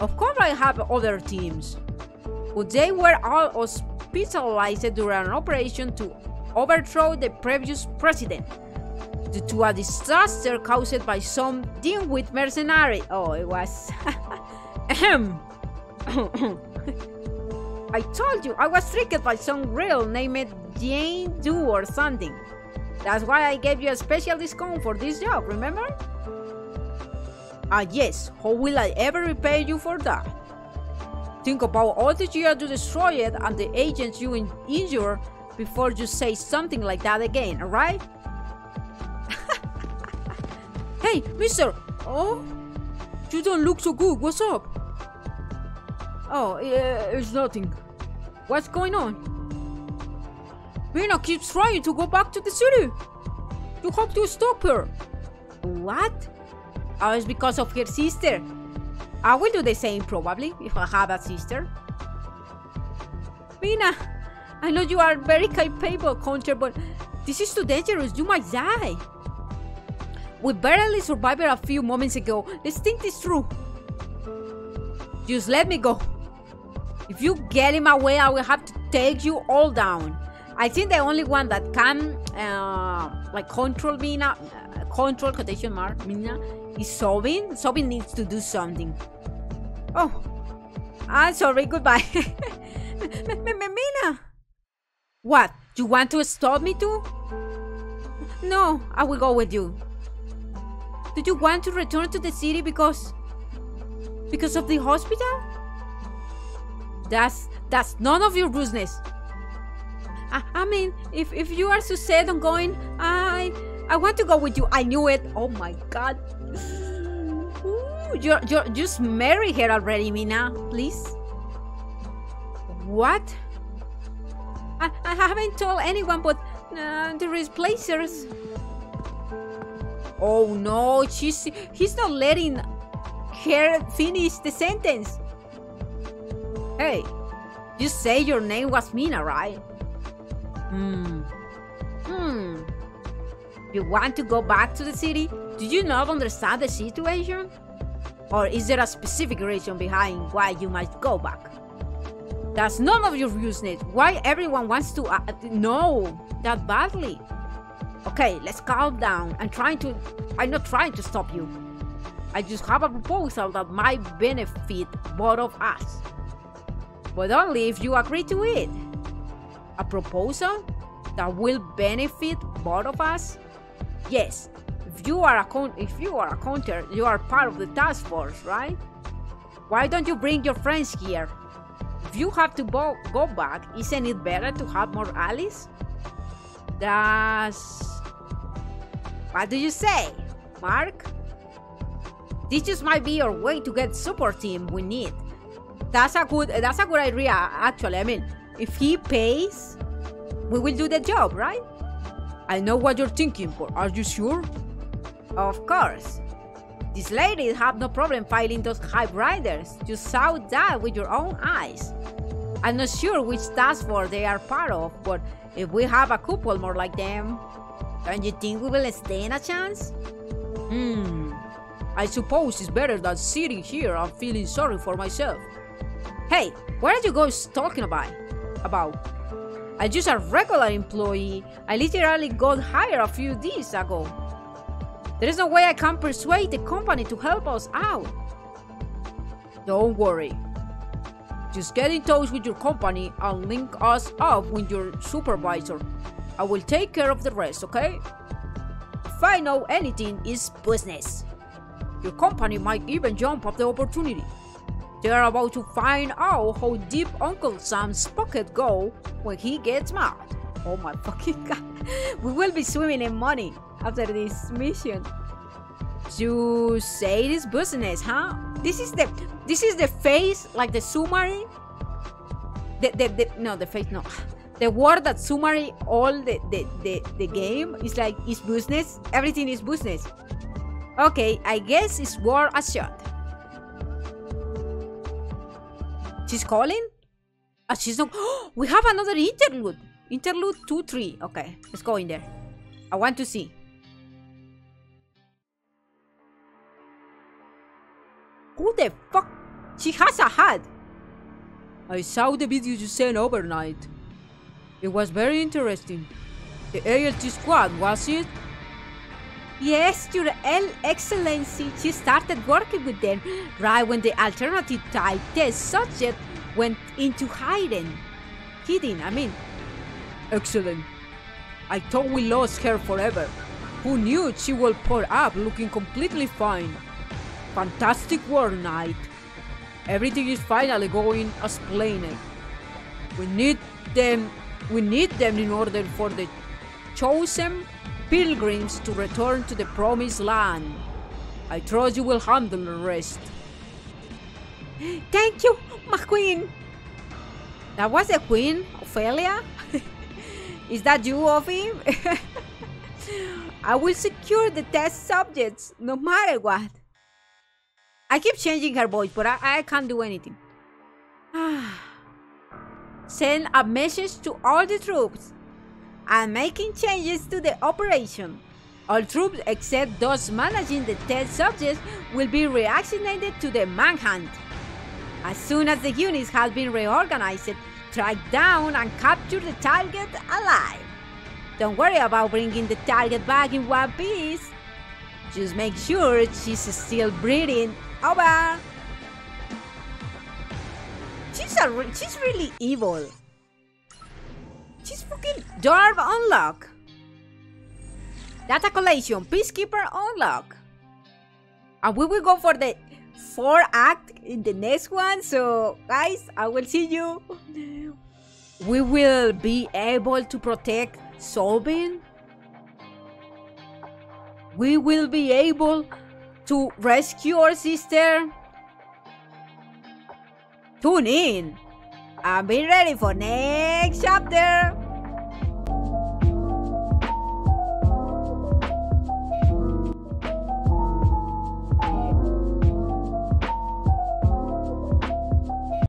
Of course I have other teams, but they were all hospitalized during an operation to overthrow the previous president. due to a disaster caused by some dimwit mercenary. Oh, it was... Ahem. I told you, I was tricked by some girl named Jane Doe or something. That's why I gave you a special discount for this job, remember? Ah yes, how will I ever repay you for that? Think about all the years you destroyed and the agents you in injured before you say something like that again, alright? Hey, mister! Oh? You don't look so good, what's up? Oh, uh, it's nothing. What's going on? Rena keeps trying to go back to the city. You have to stop her. What? Oh, it's because of her sister. I will do the same probably, if I have a sister. Rena, I know you are very capable counter, but this is too dangerous, you might die. We barely survived a few moments ago, let's think this through. Just let me go. If you get in my way, I will have to take you all down. I think the only one that can, uh, like, control Mina, uh, control, quotation mark, Mina, is Sobin. Sobin needs to do something. Oh, I'm sorry, goodbye. Mina! What, you want to stop me too? No, I will go with you. Do you want to return to the city because... because of the hospital? That's... that's none of your business. I, I mean, if, if you are so set on going, I... I want to go with you, I knew it. Oh my god. Ooh, you're, you're, just marry her already, Mina, please. What? I, I haven't told anyone but uh, the replacers. Oh no, she's... he's not letting... her finish the sentence. Hey, you say your name was Mina, right? Hmm. Hmm. You want to go back to the city? Do you not understand the situation? Or is there a specific reason behind why you might go back? That's none of your business. Why everyone wants to uh, know that badly? Okay, let's calm down. I'm trying to... I'm not trying to stop you. I just have a proposal that might benefit both of us. But only if you agree to it. A proposal that will benefit both of us? Yes. If you are a con if you are a counter, you are part of the task force, right? Why don't you bring your friends here? If you have to go, go back, isn't it better to have more allies? That's... What do you say, Mark? This just might be your way to get support team we need. That's a good that's a good idea actually. I mean, if he pays, we will do the job, right? I know what you're thinking, but are you sure? Of course. These ladies have no problem fighting those high-riders. You saw that with your own eyes. I'm not sure which task force they are part of, but if we have a couple more like them, don't you think we will stand a chance? Hmm. I suppose it's better than sitting here and feeling sorry for myself. Hey, what are you guys talking about? About? I'm just a regular employee. I literally got hired a few days ago. There is no way I can persuade the company to help us out. Don't worry. Just get in touch with your company and link us up with your supervisor. I will take care of the rest, okay? If I know anything, it's business. Your company might even jump at the opportunity. They are about to find out how deep Uncle Sam's pocket goes when he gets mad. Oh my fucking god. We will be swimming in money after this mission. You say this business, huh? This is the this is the face like the summary. The the, the no the face no. The word that summary all the, the, the, the game is like is business. Everything is business. Okay, I guess it's worth a shot. She's calling? Oh, she's not... We have another interlude. Interlude two three. Okay, let's go in there. I want to see. Who the fuck? She has a hat. I saw the video you sent overnight. It was very interesting. The A L T Squad, was it? Yes, Your Excellency, she started working with them right when the alternative type test subject went into hiding. Hiding, I mean. Excellent. I thought we lost her forever. Who knew she will pour up looking completely fine? Fantastic work, Knight. Everything is finally going as planned. We need them. We need them in order for the chosen pilgrims to return to the promised land. I trust you will handle the rest. Thank you, my queen. That was the queen, Ophelia? Is that you, Ophi? I will secure the test subjects, no matter what. I keep changing her voice, but I, I can't do anything. Send a message to all the troops. I'm making changes to the operation. All troops except those managing the test subjects will be reassignated to the manhunt. As soon as the units have been reorganized, track down and capture the target alive. Don't worry about bringing the target back in one piece. Just make sure she's still breathing. Over. She's a re she's really evil. She's fucking Dorb unlock. Data collation, Peacekeeper unlock. And we will go for the fourth act in the next one. So guys, I will see you. We will be able to protect Sobin. We will be able to rescue our sister. Tune in and be ready for next chapter.